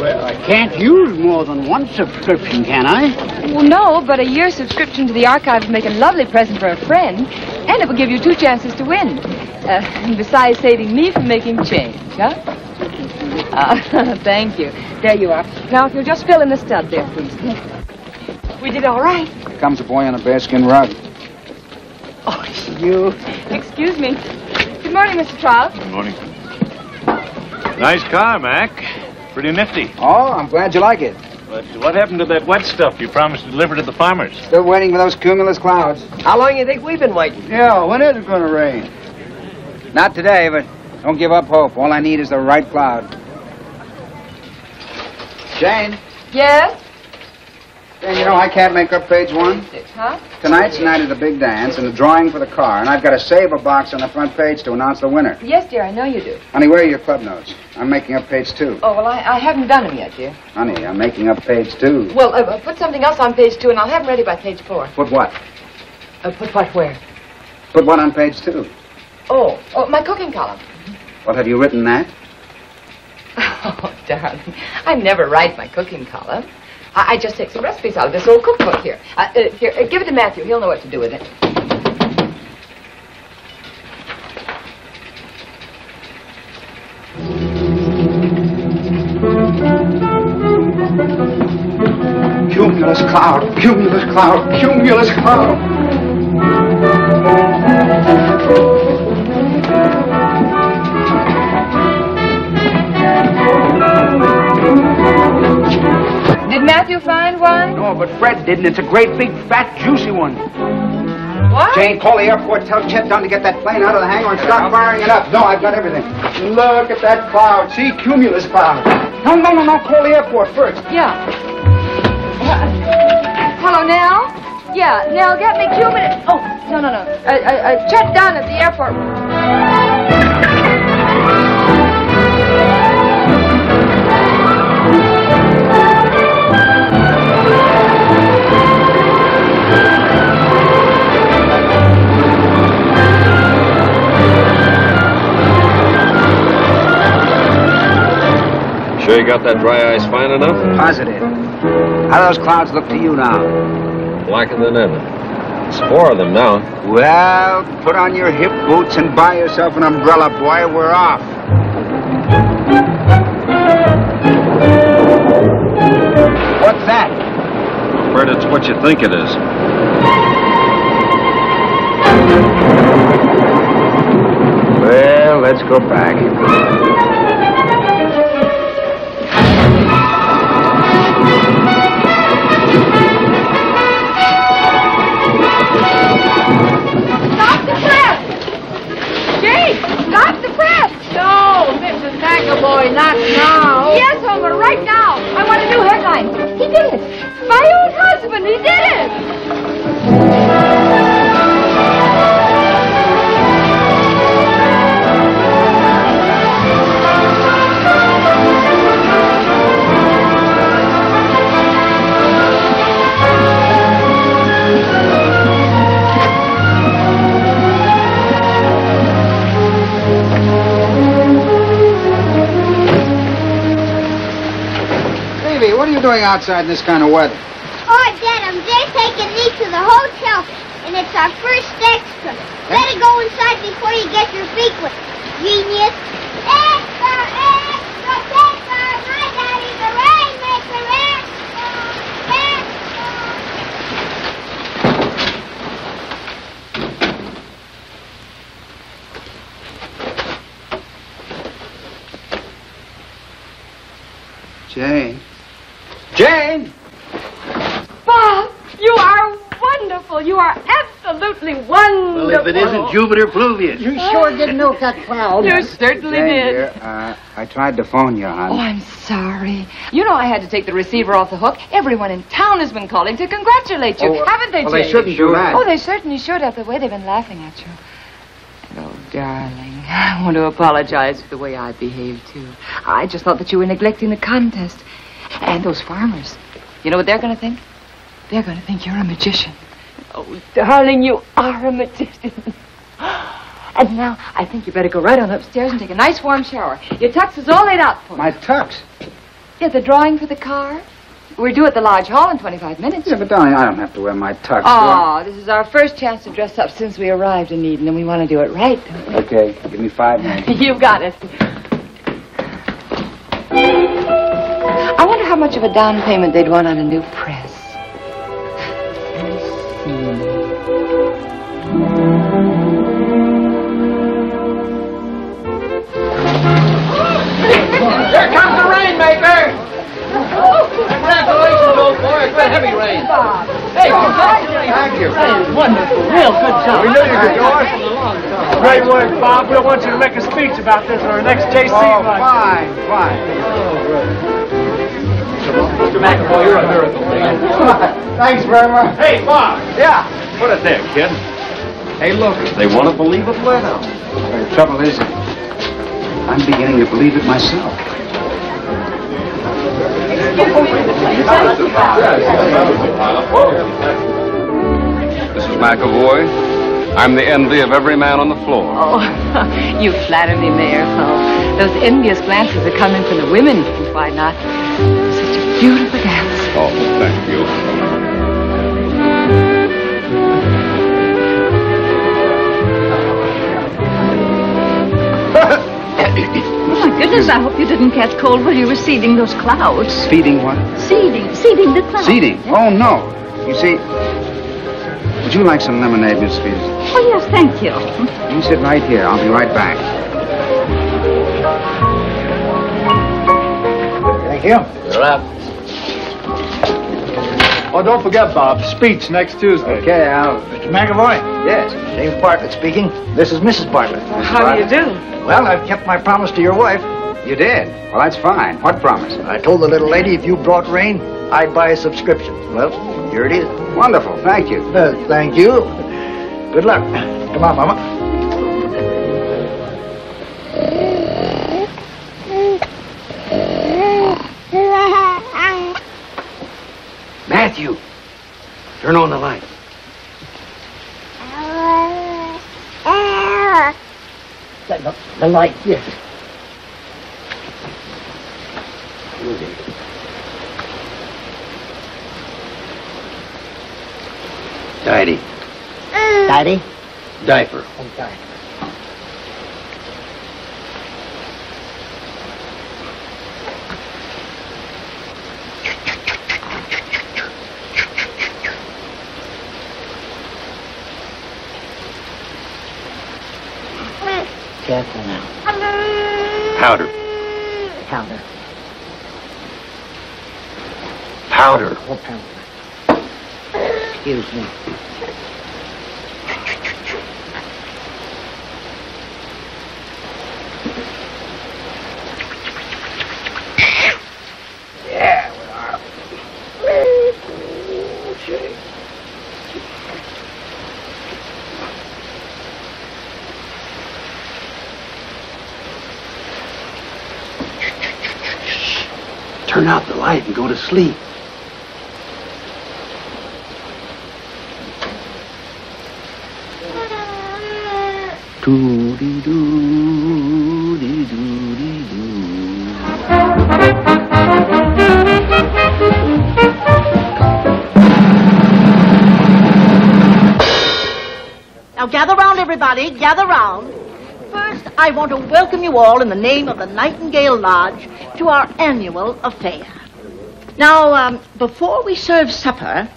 Well, I can't use more than one subscription, can I? Well, no, but a year's subscription to the archive would make a lovely present for a friend, and it would give you 2 chances to win, besides saving me from making change, huh? Thank you. There you are. Now, if you'll just fill in the stud there, please. We did all right. Here comes a boy on a bearskin rug. Oh, you. Excuse me. Good morning, Mr. Trout. Good morning. Nice car, Mac. Pretty nifty. Oh, I'm glad you like it. But what happened to that wet stuff you promised to deliver to the farmers? Still waiting for those cumulus clouds. How long do you think we've been waiting? Yeah, when is it going to rain? Not today, but don't give up hope. All I need is the right cloud. Jane? Yes? And you know, I can't make up page 1. Huh? Tonight's the night of the big dance and the drawing for the car, and I've got a saver box on the front page to announce the winner. Yes, dear, I know you do. Honey, where are your club notes? I'm making up page 2. Oh, well, I haven't done them yet, dear. Honey, I'm making up page 2. Well, put something else on page 2, and I'll have them ready by page 4. Put what? Put what where? Put what on page 2? Oh, my cooking column. Well, have you written that? Oh, darling, I never write my cooking column. I just take some recipes out of this old cookbook here. Here, give it to Matthew. He'll know what to do with it. Cumulus cloud, cumulus cloud, cumulus cloud. Did Matthew find one? No, but Fred didn't. It's a great, big, fat, juicy one. What? Jane, call the airport. Tell Chet Dunn to get that plane out of the hangar and stop firing it up. No, I've got everything. Look at that cloud. See? Cumulus cloud. No. Call the airport first. Yeah. Hello, Nell? Yeah, Nell, get me cumulus. Oh, no. Chet Dunn at the airport. Sure you got that dry ice fine enough? Positive. How do those clouds look to you now? Blacker than ever. It's 4 of them now. Well, put on your hip boots and buy yourself an umbrella, boy. We're off. What's that? I'm afraid it's what you think it is. Well, let's go back. Thank you. outside in this kind of weather. Oh, Dad, I'm there taking me to the hotel, and it's our first extra. Better go inside before you get your feet wet, genius. Extra, extra, extra. My daddy's a rainmaker, extra, extra. Jane. Jane! Bob, you are wonderful. You are absolutely wonderful. Well, if it isn't Jupiter Pluvius. You sure did milk that cloud. You certainly did. Dear, I tried to phone you, honey. Oh, I'm sorry. You know I had to take the receiver off the hook. Everyone in town has been calling to congratulate you. Haven't they, Jane? Well, they shouldn't do that. Oh, they certainly should after the way they've been laughing at you. Oh, darling, I want to apologize for the way I behaved, too. I just thought that you were neglecting the contest. And those farmers. You know what they're going to think? They're going to think you're a magician. Oh, darling, you are a magician. And now, I think you better go right on upstairs and take a nice warm shower. Your tux is all laid out for you. My tux? Yeah, the drawing for the car. We're due at the lodge hall in 25 minutes. Yeah, but darling, I don't have to wear my tux. Oh, this is our first chance to dress up since we arrived in Eden, and we want to do it right, don't we? Okay, give me 5 minutes. You've got it. I wonder how much of a down payment they'd want on a new press. There comes the rainmaker! Congratulations, old boy. It's been heavy rain. Hey, congratulations. Thank you. That is wonderful. Real good job. We knew you could do it. Great work, Bob. We want you to make a speech about this on our next J.C. Oh, fine, fine. Mr. McAvoy, you're a miracle, man. Thanks, Verma. Hey, Bob. Yeah. Put it there, kid. Hey, look. If they want to believe it, let them. The trouble is, I'm beginning to believe it myself. Mrs. McAvoy, I'm the envy of every man on the floor. Oh, you flatter me, Mayor. Oh, those envious glances that come in from the women, and why not? Such a beautiful dance. Oh, thank you. Oh, my goodness, I hope you didn't catch cold while you were seeding those clouds. Feeding what? Seeding. Seeding the clouds. Seeding? Yes. Oh, no. You see, would you like some lemonade, Miss Fetch? Oh, yes, thank you. You sit right here. I'll be right back. Thank you. You're up. Oh, don't forget, Bob. Speech next Tuesday. Okay, Al. Mr. McAvoy? Yes. James Bartlett speaking. This is Mrs. Bartlett. Mrs. Bartlett. Do you do? Well, I've kept my promise to your wife. You did? Well, that's fine. What promise? I told the little lady if you brought rain, I'd buy a subscription. Well, here it is. Wonderful. Thank you. Thank you. Good luck. Come on, Mama. Matthew, turn on the light. The light, yes. Daddy. Daddy? Diaper. Oh, diaper. Careful now. Powder. Powder. Powder. Oh, powder. Excuse me. Yeah, we are. Turn out the light and go to sleep. Doo-dee-doo-dee-doo-dee-doo. everybody, gather round. First, I want to welcome you all in the name of the Nightingale Lodge to our annual affair. Now, before we serve supper,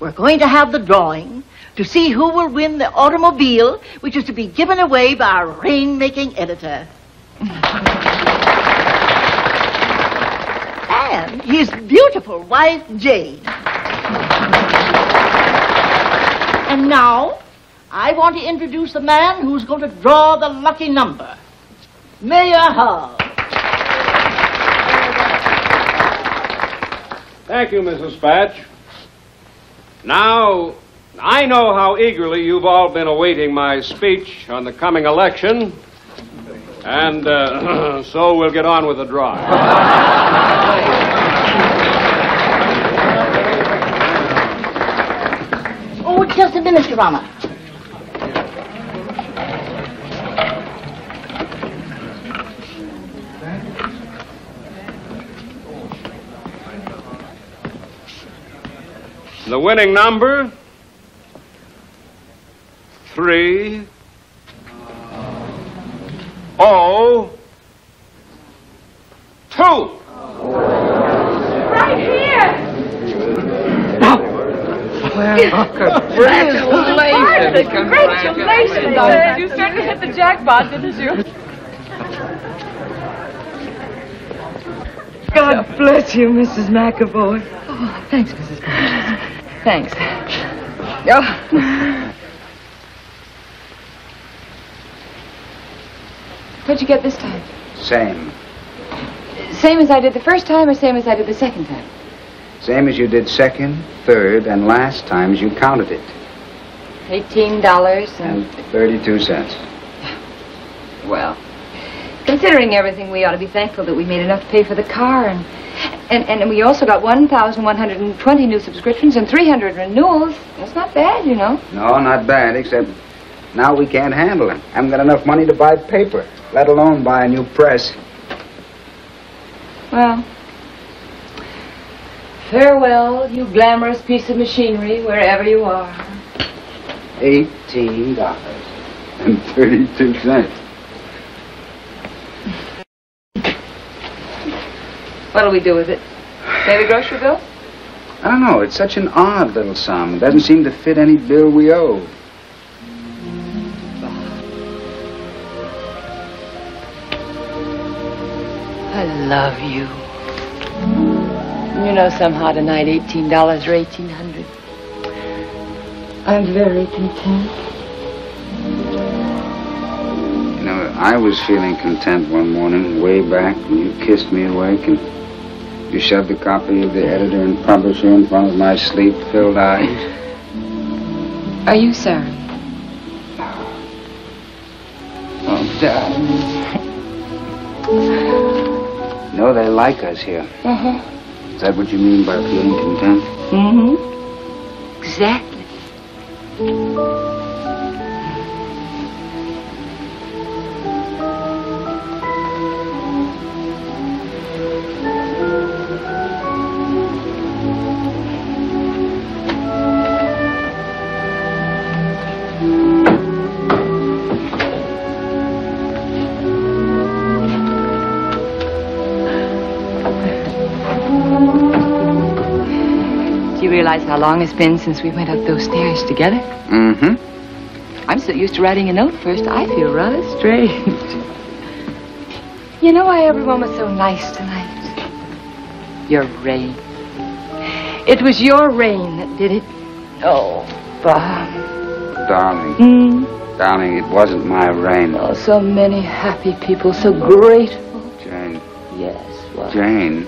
we're going to have the drawing to see who will win the automobile, which is to be given away by our rain-making editor. And his beautiful wife, Jane. And now, I want to introduce the man who's going to draw the lucky number. Mayor Hall. Thank you, Mrs. Spatch. Now, I know how eagerly you've all been awaiting my speech on the coming election, and so we'll get on with the drawing. Oh, just a minute, Mr. Rama. The winning number... 302. Right here. Well, congratulations. Congratulations. You certainly hit the jackpot, didn't you? God bless you, Mrs. McAvoy. Oh, thanks, Mrs. McAvoy. Thanks. Oh. What'd you get this time? Same. Same as I did the first time or same as I did the second time? Same as you did second, third, and last times you counted it. $18 and 32 cents. Yeah. Well, considering everything, we ought to be thankful that we made enough to pay for the car, and we also got 1,120 new subscriptions and 300 renewals. That's not bad, you know. No, not bad, except now we can't handle them. Haven't got enough money to buy paper, let alone buy a new press. Well, farewell, you glamorous piece of machinery, wherever you are. $18.32. What'll we do with it? Pay the grocery bill? I don't know. It's such an odd little sum. It doesn't seem to fit any bill we owe. I love you. You know, somehow tonight, $18 or $1,800. I'm very content. You know, I was feeling content one morning, way back, when you kissed me awake and you shoved a copy of the Editor and Publisher in front of my sleep-filled eyes. Are you sorry? Oh, darling. No, they like us here. Is that what you mean by feeling content? Exactly. How long it's been since we went up those stairs together. I'm so used to writing a note first, I feel rather strange. You know why everyone was so nice tonight? Your rain. It was your rain that did it. Oh, Bob. Darling. Darling, it wasn't my rain. Oh, so many happy people, so grateful. Jane. Yes, what? Jane.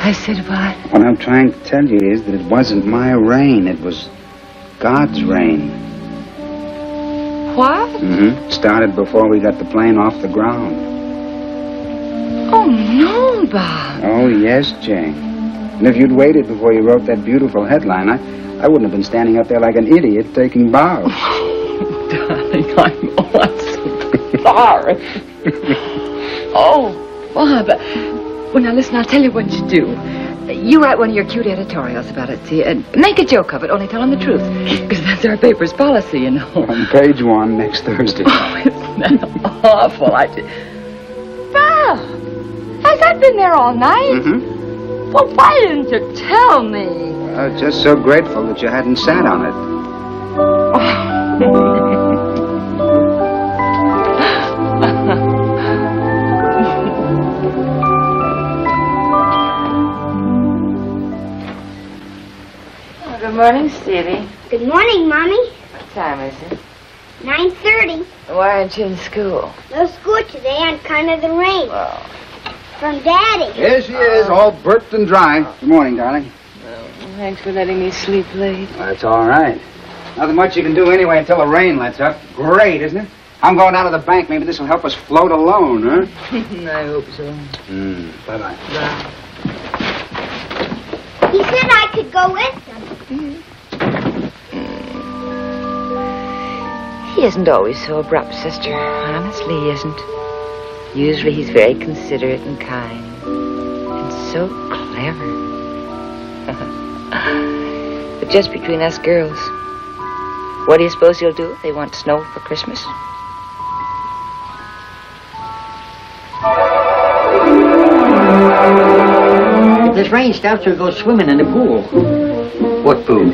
I said what? What I'm trying to tell you is that it wasn't my rain. It was God's rain. What? Started before we got the plane off the ground. Oh, no, Bob. Oh, yes, Jane. And if you'd waited before you wrote that beautiful headline, I wouldn't have been standing up there like an idiot taking bows. Oh, darling, I'm so sorry. Oh, Bob. Well, now, listen, I'll tell you what you do. You write one of your cute editorials about it, see, and make a joke of it, only tell them the truth, because that's our paper's policy, you know. On page one next Thursday. Oh, isn't that awful? I just... Bob, has that been there all night? Mm-hmm. Well, why didn't you tell me? I was just so grateful that you hadn't sat on it. Oh. Good morning, Stevie. Good morning, Mommy. What time is it? 9:30. Why aren't you in school? No school today on account of the rain. Well. From Daddy. Here she is, all burped and dry. Good morning, darling. Well, thanks for letting me sleep late. That's all right. Nothing much you can do anyway until the rain lets up. Great, isn't it? I'm going down to the bank. Maybe this will help us float alone, huh? I hope so. Bye-bye. Bye. He said I could go with him. He isn't always so abrupt, sister. Honestly, he isn't. Usually he's very considerate and kind. And so clever. But just between us girls, what do you suppose he'll do if they want snow for Christmas? If this rain stops, we'll go swimming in the pool. What pool?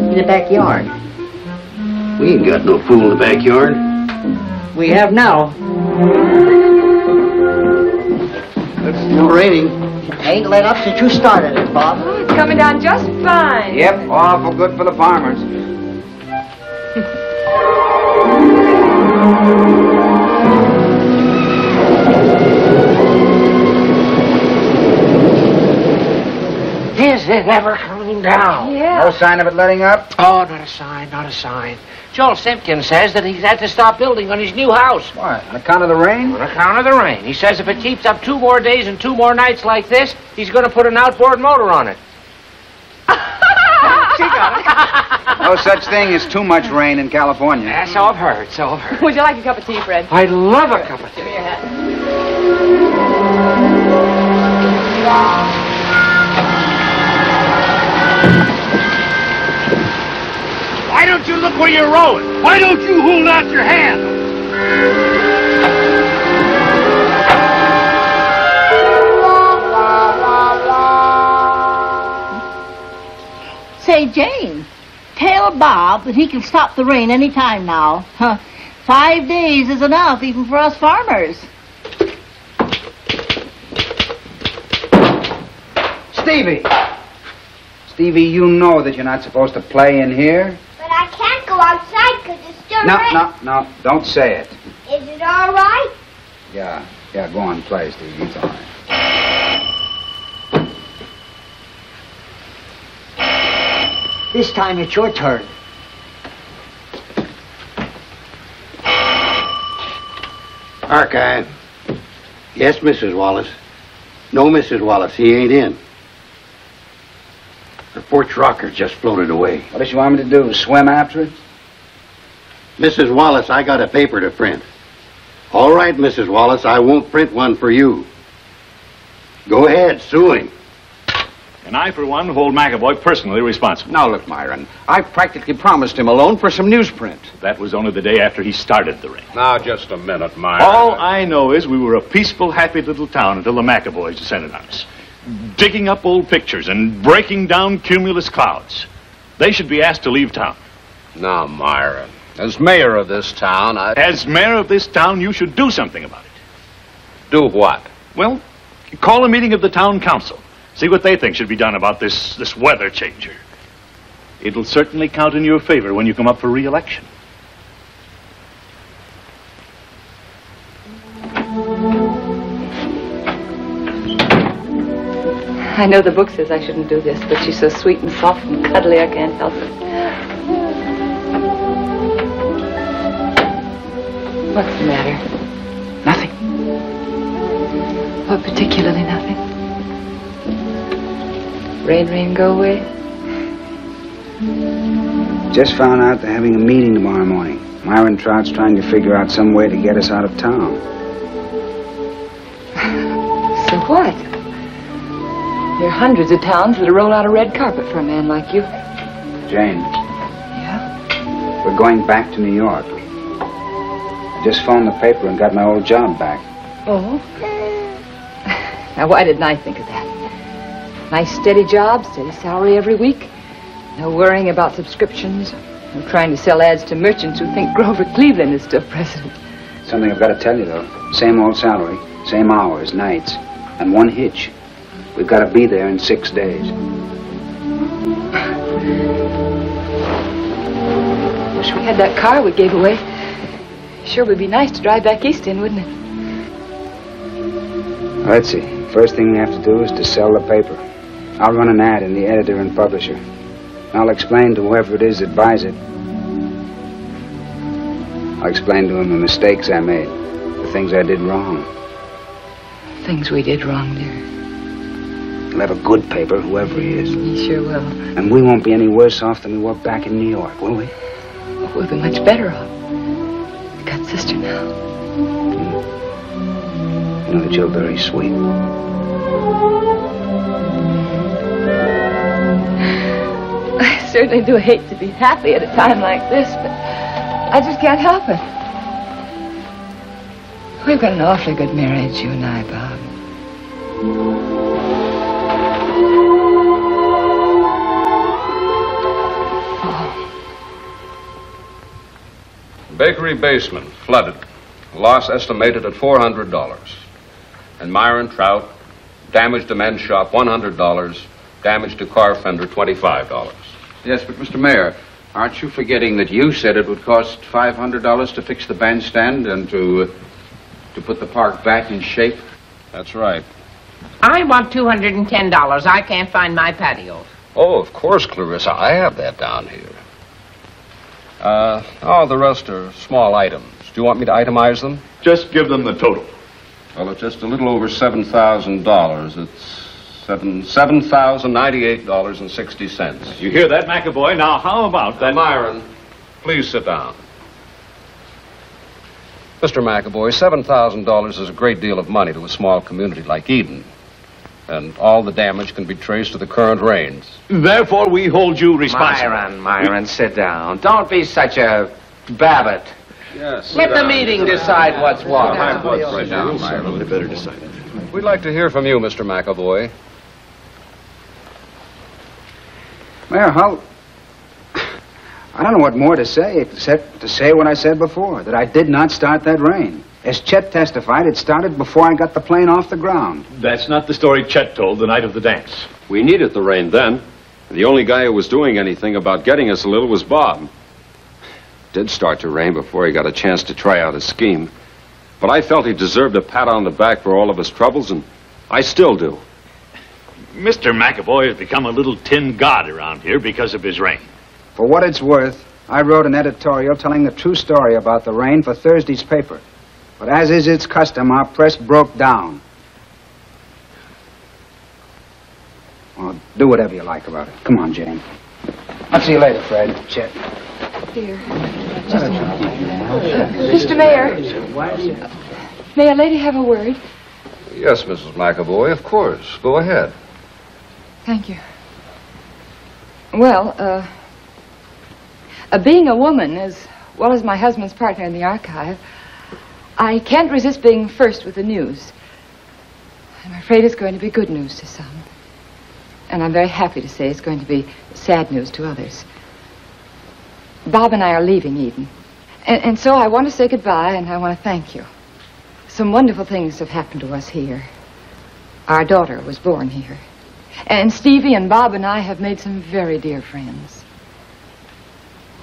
In the backyard. We ain't got no pool in the backyard. We have now. It's still raining. Ain't let up since you started it, Bob. Oh, it's coming down just fine. Yep, awful good for the farmers. Is it ever coming down? Yeah. No sign of it letting up? Oh, not a sign, not a sign. Joel Simpkins says that he's had to stop building on his new house. What, on account of the rain? On account of the rain. He says if it keeps up 2 more days and 2 more nights like this, he's going to put an outboard motor on it. She got it. No such thing as too much rain in California. That's all I've heard, so I've heard. Would you like a cup of tea, Fred? I'd love a cup of tea. Give me your hat. Why don't you look where you're rowing? Why don't you hold out your hand? Say, Jane, tell Bob that he can stop the rain any time now. Huh. 5 days is enough, even for us farmers. Stevie! Stevie, you know that you're not supposed to play in here. I can't go outside because it's still raining. No, don't say it. Is it all right? Yeah, go on, play, Stevie, it's all right. This time it's your turn. Archive. Yes, Mrs. Wallace. No, Mrs. Wallace, he ain't in. The porch rocker just floated away. What does you want me to do, swim after it? Mrs. Wallace, I got a paper to print. All right, Mrs. Wallace, I won't print one for you. Go ahead, sue him. And I, for one, hold McAvoy personally responsible. Now, look, Myron, I practically promised him a loan for some newsprint. That was only the day after he started the rain. Now, just a minute, Myron. All I know is we were a peaceful, happy little town until the McAvoys descended on us. Digging up old pictures and breaking down cumulus clouds. They should be asked to leave town. Now, Myra, as mayor of this town, I... As mayor of this town, you should do something about it. Do what? Well, call a meeting of the town council. See what they think should be done about this weather changer. It'll certainly count in your favor when you come up for re-election. I know the book says I shouldn't do this, but she's so sweet and soft and cuddly, I can't help it. What's the matter? Nothing. Well, particularly nothing. Rain, go away. Just found out they're having a meeting tomorrow morning. Myron Trout's trying to figure out some way to get us out of town. So what? There are hundreds of towns that roll out a red carpet for a man like you. Jane. Yeah? We're going back to New York. I just phoned the paper and got my old job back. Oh? Now, why didn't I think of that? Nice steady job, steady salary every week. No worrying about subscriptions. No trying to sell ads to merchants who think Grover Cleveland is still president. Something I've got to tell you, though. Same old salary, same hours, nights, and one hitch. We've got to be there in 6 days. Wish we had that car we gave away. Sure would be nice to drive back east in, wouldn't it? Let's see. First thing we have to do is to sell the paper. I'll run an ad in the Editor and Publisher. I'll explain to whoever it is that buys it. I'll explain to him the mistakes I made, the things I did wrong. Things we did wrong, dear. He'll have a good paper, whoever he is. He sure will. And we won't be any worse off than we were back in New York, will we? Well, we'll be much better off. I've got sister now. Mm. You know that you're very sweet. I certainly do hate to be happy at a time like this, but I just can't help it. We've got an awfully good marriage, you and I, Bob. Bakery basement flooded. Loss estimated at $400. And Myron Trout, damage to men's shop $100, damage to car fender $25. Yes, but Mr. Mayor, aren't you forgetting that you said it would cost $500 to fix the bandstand and to put the park back in shape? That's right. I want $210. I can't find my patio. Oh, of course, Clarissa. I have that down here. All the rest are small items. Do you want me to itemize them? Just give them the total. Well, it's just a little over $7,000. It's $7,098.60. You hear that, McAvoy? Now, how about that? Myron, please sit down. Mr. McAvoy, $7,000 is a great deal of money to a small community like Eden. And all the damage can be traced to the current rains. Therefore, we hold you responsible. Myron, sit down. Don't be such a Babbitt. Yes. Let the meeting decide what's what. They better decide. We'd like to hear from you, Mr. McAvoy. Mayor Hull, I don't know what more to say except to say what I said before, that I did not start that rain. As Chet testified, it started before I got the plane off the ground. That's not the story Chet told the night of the dance. We needed the rain then. The only guy who was doing anything about getting us a little was Bob. Did start to rain before he got a chance to try out his scheme. But I felt he deserved a pat on the back for all of his troubles, and I still do. Mr. McAvoy has become a little tin god around here because of his rain. For what it's worth, I wrote an editorial telling the true story about the rain for Thursday's paper. But as is its custom, our press broke down. Well, do whatever you like about it. Come on, Jane. I'll see you later, Fred. Chet. Dear. Just a minute. Mr. Mayor. May a lady have a word? Yes, Mrs. McAvoy, of course. Go ahead. Thank you. Well, being a woman, as well as my husband's partner in the archive, I can't resist being first with the news. I'm afraid it's going to be good news to some. And I'm very happy to say it's going to be sad news to others. Bob and I are leaving Eden. And so I want to say goodbye, and I want to thank you. Some wonderful things have happened to us here. Our daughter was born here. And Stevie and Bob and I have made some very dear friends.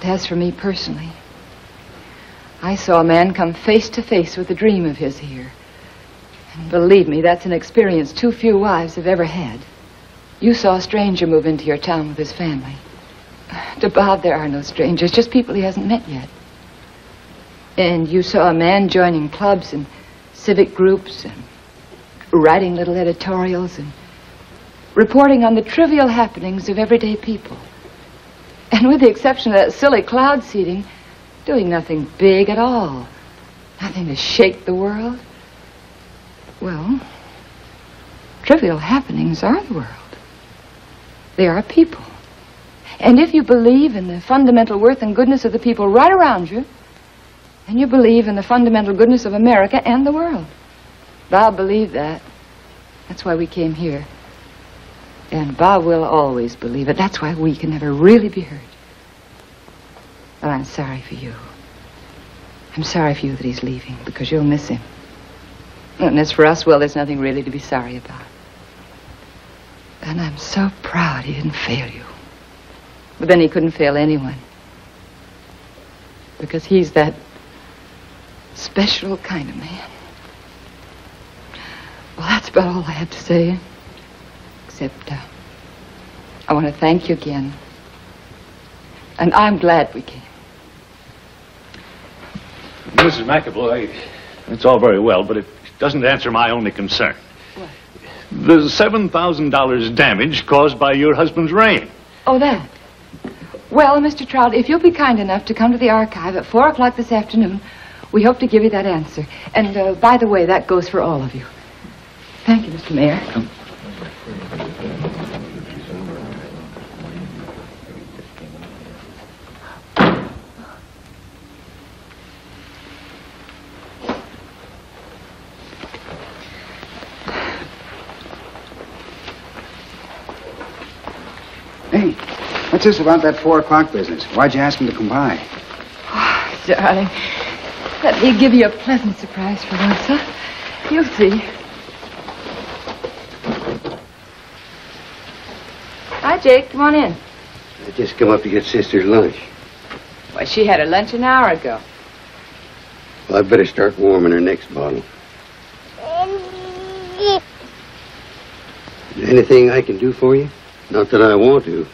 As for me personally, I saw a man come face to face with a dream of his here. And believe me, that's an experience too few wives have ever had. You saw a stranger move into your town with his family. To Bob, there are no strangers, just people he hasn't met yet. And you saw a man joining clubs and civic groups and writing little editorials and reporting on the trivial happenings of everyday people. And with the exception of that silly cloud seeding, doing nothing big at all. Nothing to shake the world. Well, trivial happenings are the world. they are people. And if you believe in the fundamental worth and goodness of the people right around you, then you believe in the fundamental goodness of America and the world. Bob believed that. That's why we came here. And Bob will always believe it. That's why we can never really be hurt. Well, I'm sorry for you. I'm sorry for you that he's leaving, because you'll miss him. And as for us, well, there's nothing really to be sorry about. And I'm so proud he didn't fail you. But then he couldn't fail anyone. Because he's that special kind of man. Well, that's about all I have to say. Except, I want to thank you again. And I'm glad we came. Mrs. McAvoy, it's all very well, but it doesn't answer my only concern. What? The $7,000 damage caused by your husband's rain. Oh, that. Well, Mr. Trout, if you'll be kind enough to come to the archive at 4 o'clock this afternoon, we hope to give you that answer. And, by the way, that goes for all of you. Thank you, Mr. Mayor. Hey, what's this about that 4 o'clock business? Why'd you ask him to come by? Oh, darling, let me give you a pleasant surprise for once, huh? You'll see. Hi, Jake, come on in. I just come up to get Sister's lunch. Why, she had her lunch an hour ago. Well, I'd better start warming her next bottle. Is there anything I can do for you? Not that I want to.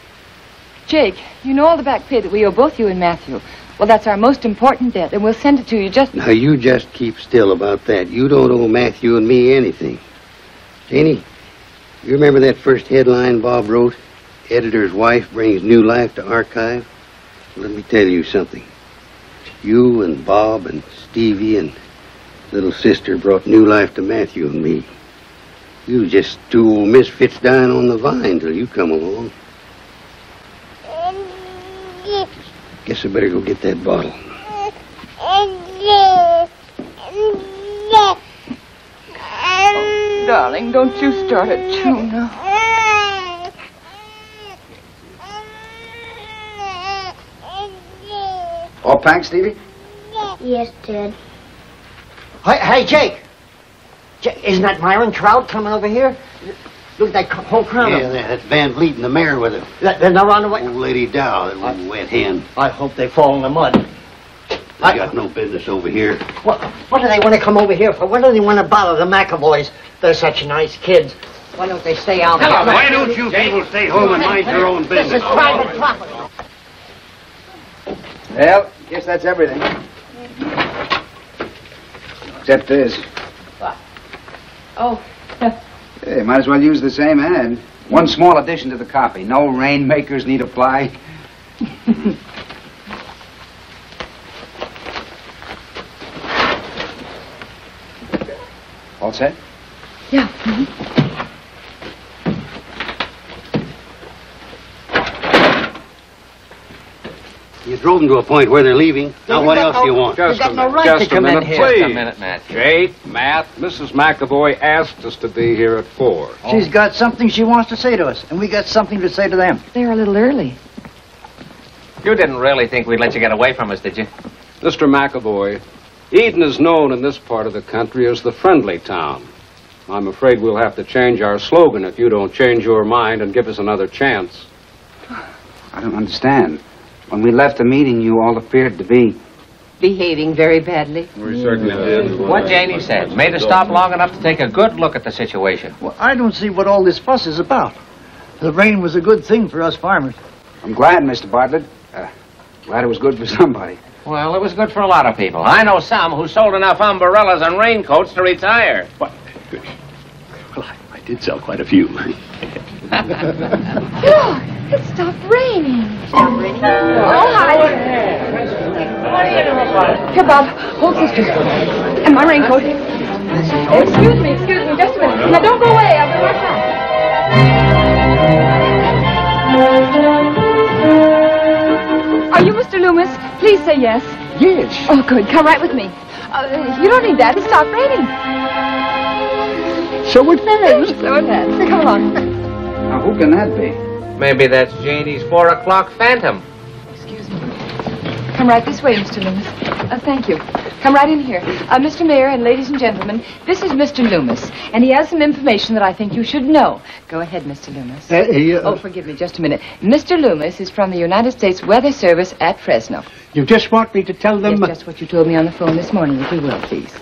Jake, you know all the back pay that we owe both you and Matthew. Well, that's our most important debt, and we'll send it to you just... Now, you just keep still about that. You don't owe Matthew and me anything. Janie, you remember that first headline Bob wrote? Editor's wife brings new life to archive? Let me tell you something. You and Bob and Stevie and little sister brought new life to Matthew and me. You were just two old misfits dying on the vine till you come along. Guess I better go get that bottle. Oh, darling, don't you start a tune now. All packed, Stevie? Yes, Dad. Hey, Jake! Isn't that Myron Trout coming over here? Look at that whole crowd. Yeah, that's Van Vliet and the mayor with him. Then they're on the way. Old Lady Dow, that little wet hen. I hope they fall in the mud. I got no business over here. What do they want to come over here for? What do they want to bother the McAvoys? They're such nice kids. Why don't they stay out? Hello, why don't you people stay home and mind your own business? This is private property. Well, I guess that's everything. Except this. Oh. Hey, might as well use the same ad. One small addition to the copy. No rainmakers need apply. All set? Yeah. You drove them to a point where they're leaving. Now, what else do you want? Just a minute, please. Just a minute, Matt. Jake, Matt, Mrs. McAvoy asked us to be here at 4. Oh. She's got something she wants to say to us, and we got something to say to them. They're a little early. You didn't really think we'd let you get away from us, did you? Mr. McAvoy, Eden is known in this part of the country as the friendly town. I'm afraid we'll have to change our slogan if you don't change your mind and give us another chance. I don't understand. When we left the meeting, you all appeared to be... behaving very badly. We certainly did. What Janie said. Made us stop long enough to take a good look at the situation. Well, I don't see what all this fuss is about. The rain was a good thing for us farmers. I'm glad, Mr. Bartlett. Glad it was good for somebody. Well, it was good for a lot of people. I know some who sold enough umbrellas and raincoats to retire. What? Well, I did sell quite a few. Look, it stopped raining. Already? Oh, hi. What are you doing? Here, Bob, hold Sister. And my raincoat. Oh, excuse me, just a minute. Now, don't go away. I'll be right back. Are you Mr. Loomis? Please say yes. Yes. Oh, good. Come right with me. You don't need that. It stopped raining. So it has. So it has. Come along. Now, who can that be? Maybe that's Janie's 4 o'clock phantom. Excuse me. Come right this way, Mr. Loomis. Thank you. Come right in here. Mr. Mayor and ladies and gentlemen, this is Mr. Loomis, and he has some information that I think you should know. Go ahead, Mr. Loomis. Oh, forgive me, just a minute. Mr. Loomis is from the United States Weather Service at Fresno. You just want me to tell them... Yes, just what you told me on the phone this morning, if you will, please.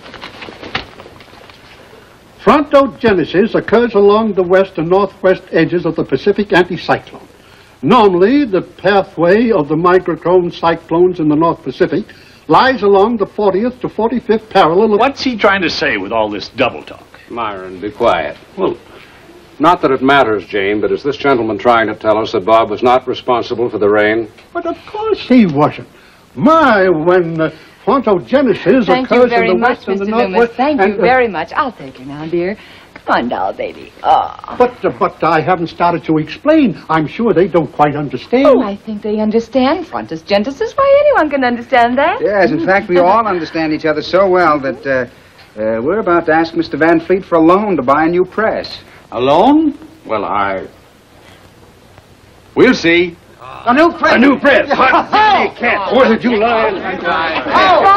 Frontogenesis occurs along the west and northwest edges of the Pacific anticyclone. Normally, the pathway of the microcone cyclones in the North Pacific lies along the 40th to 45th parallel of... What's he trying to say with all this double talk? Myron, be quiet. Well, not that it matters, Jane, but is this gentleman trying to tell us that Bob was not responsible for the rain? But of course he wasn't. My, when frontogenesis occurs in the west and the northwest... Thank you very much, Mr. Loomis. Thank you very much. I'll take you now, dear. Come on, doll baby. Oh. But I haven't started to explain. I'm sure they don't quite understand. Oh, I think they understand. Frontogenesis, why, anyone can understand that. Yes, in fact, we all understand each other so well that we're about to ask Mr. Van Fleet for a loan to buy a new press. A loan? Well, We'll see. A new press. A new press. Hey, cat. Wasn't you lying?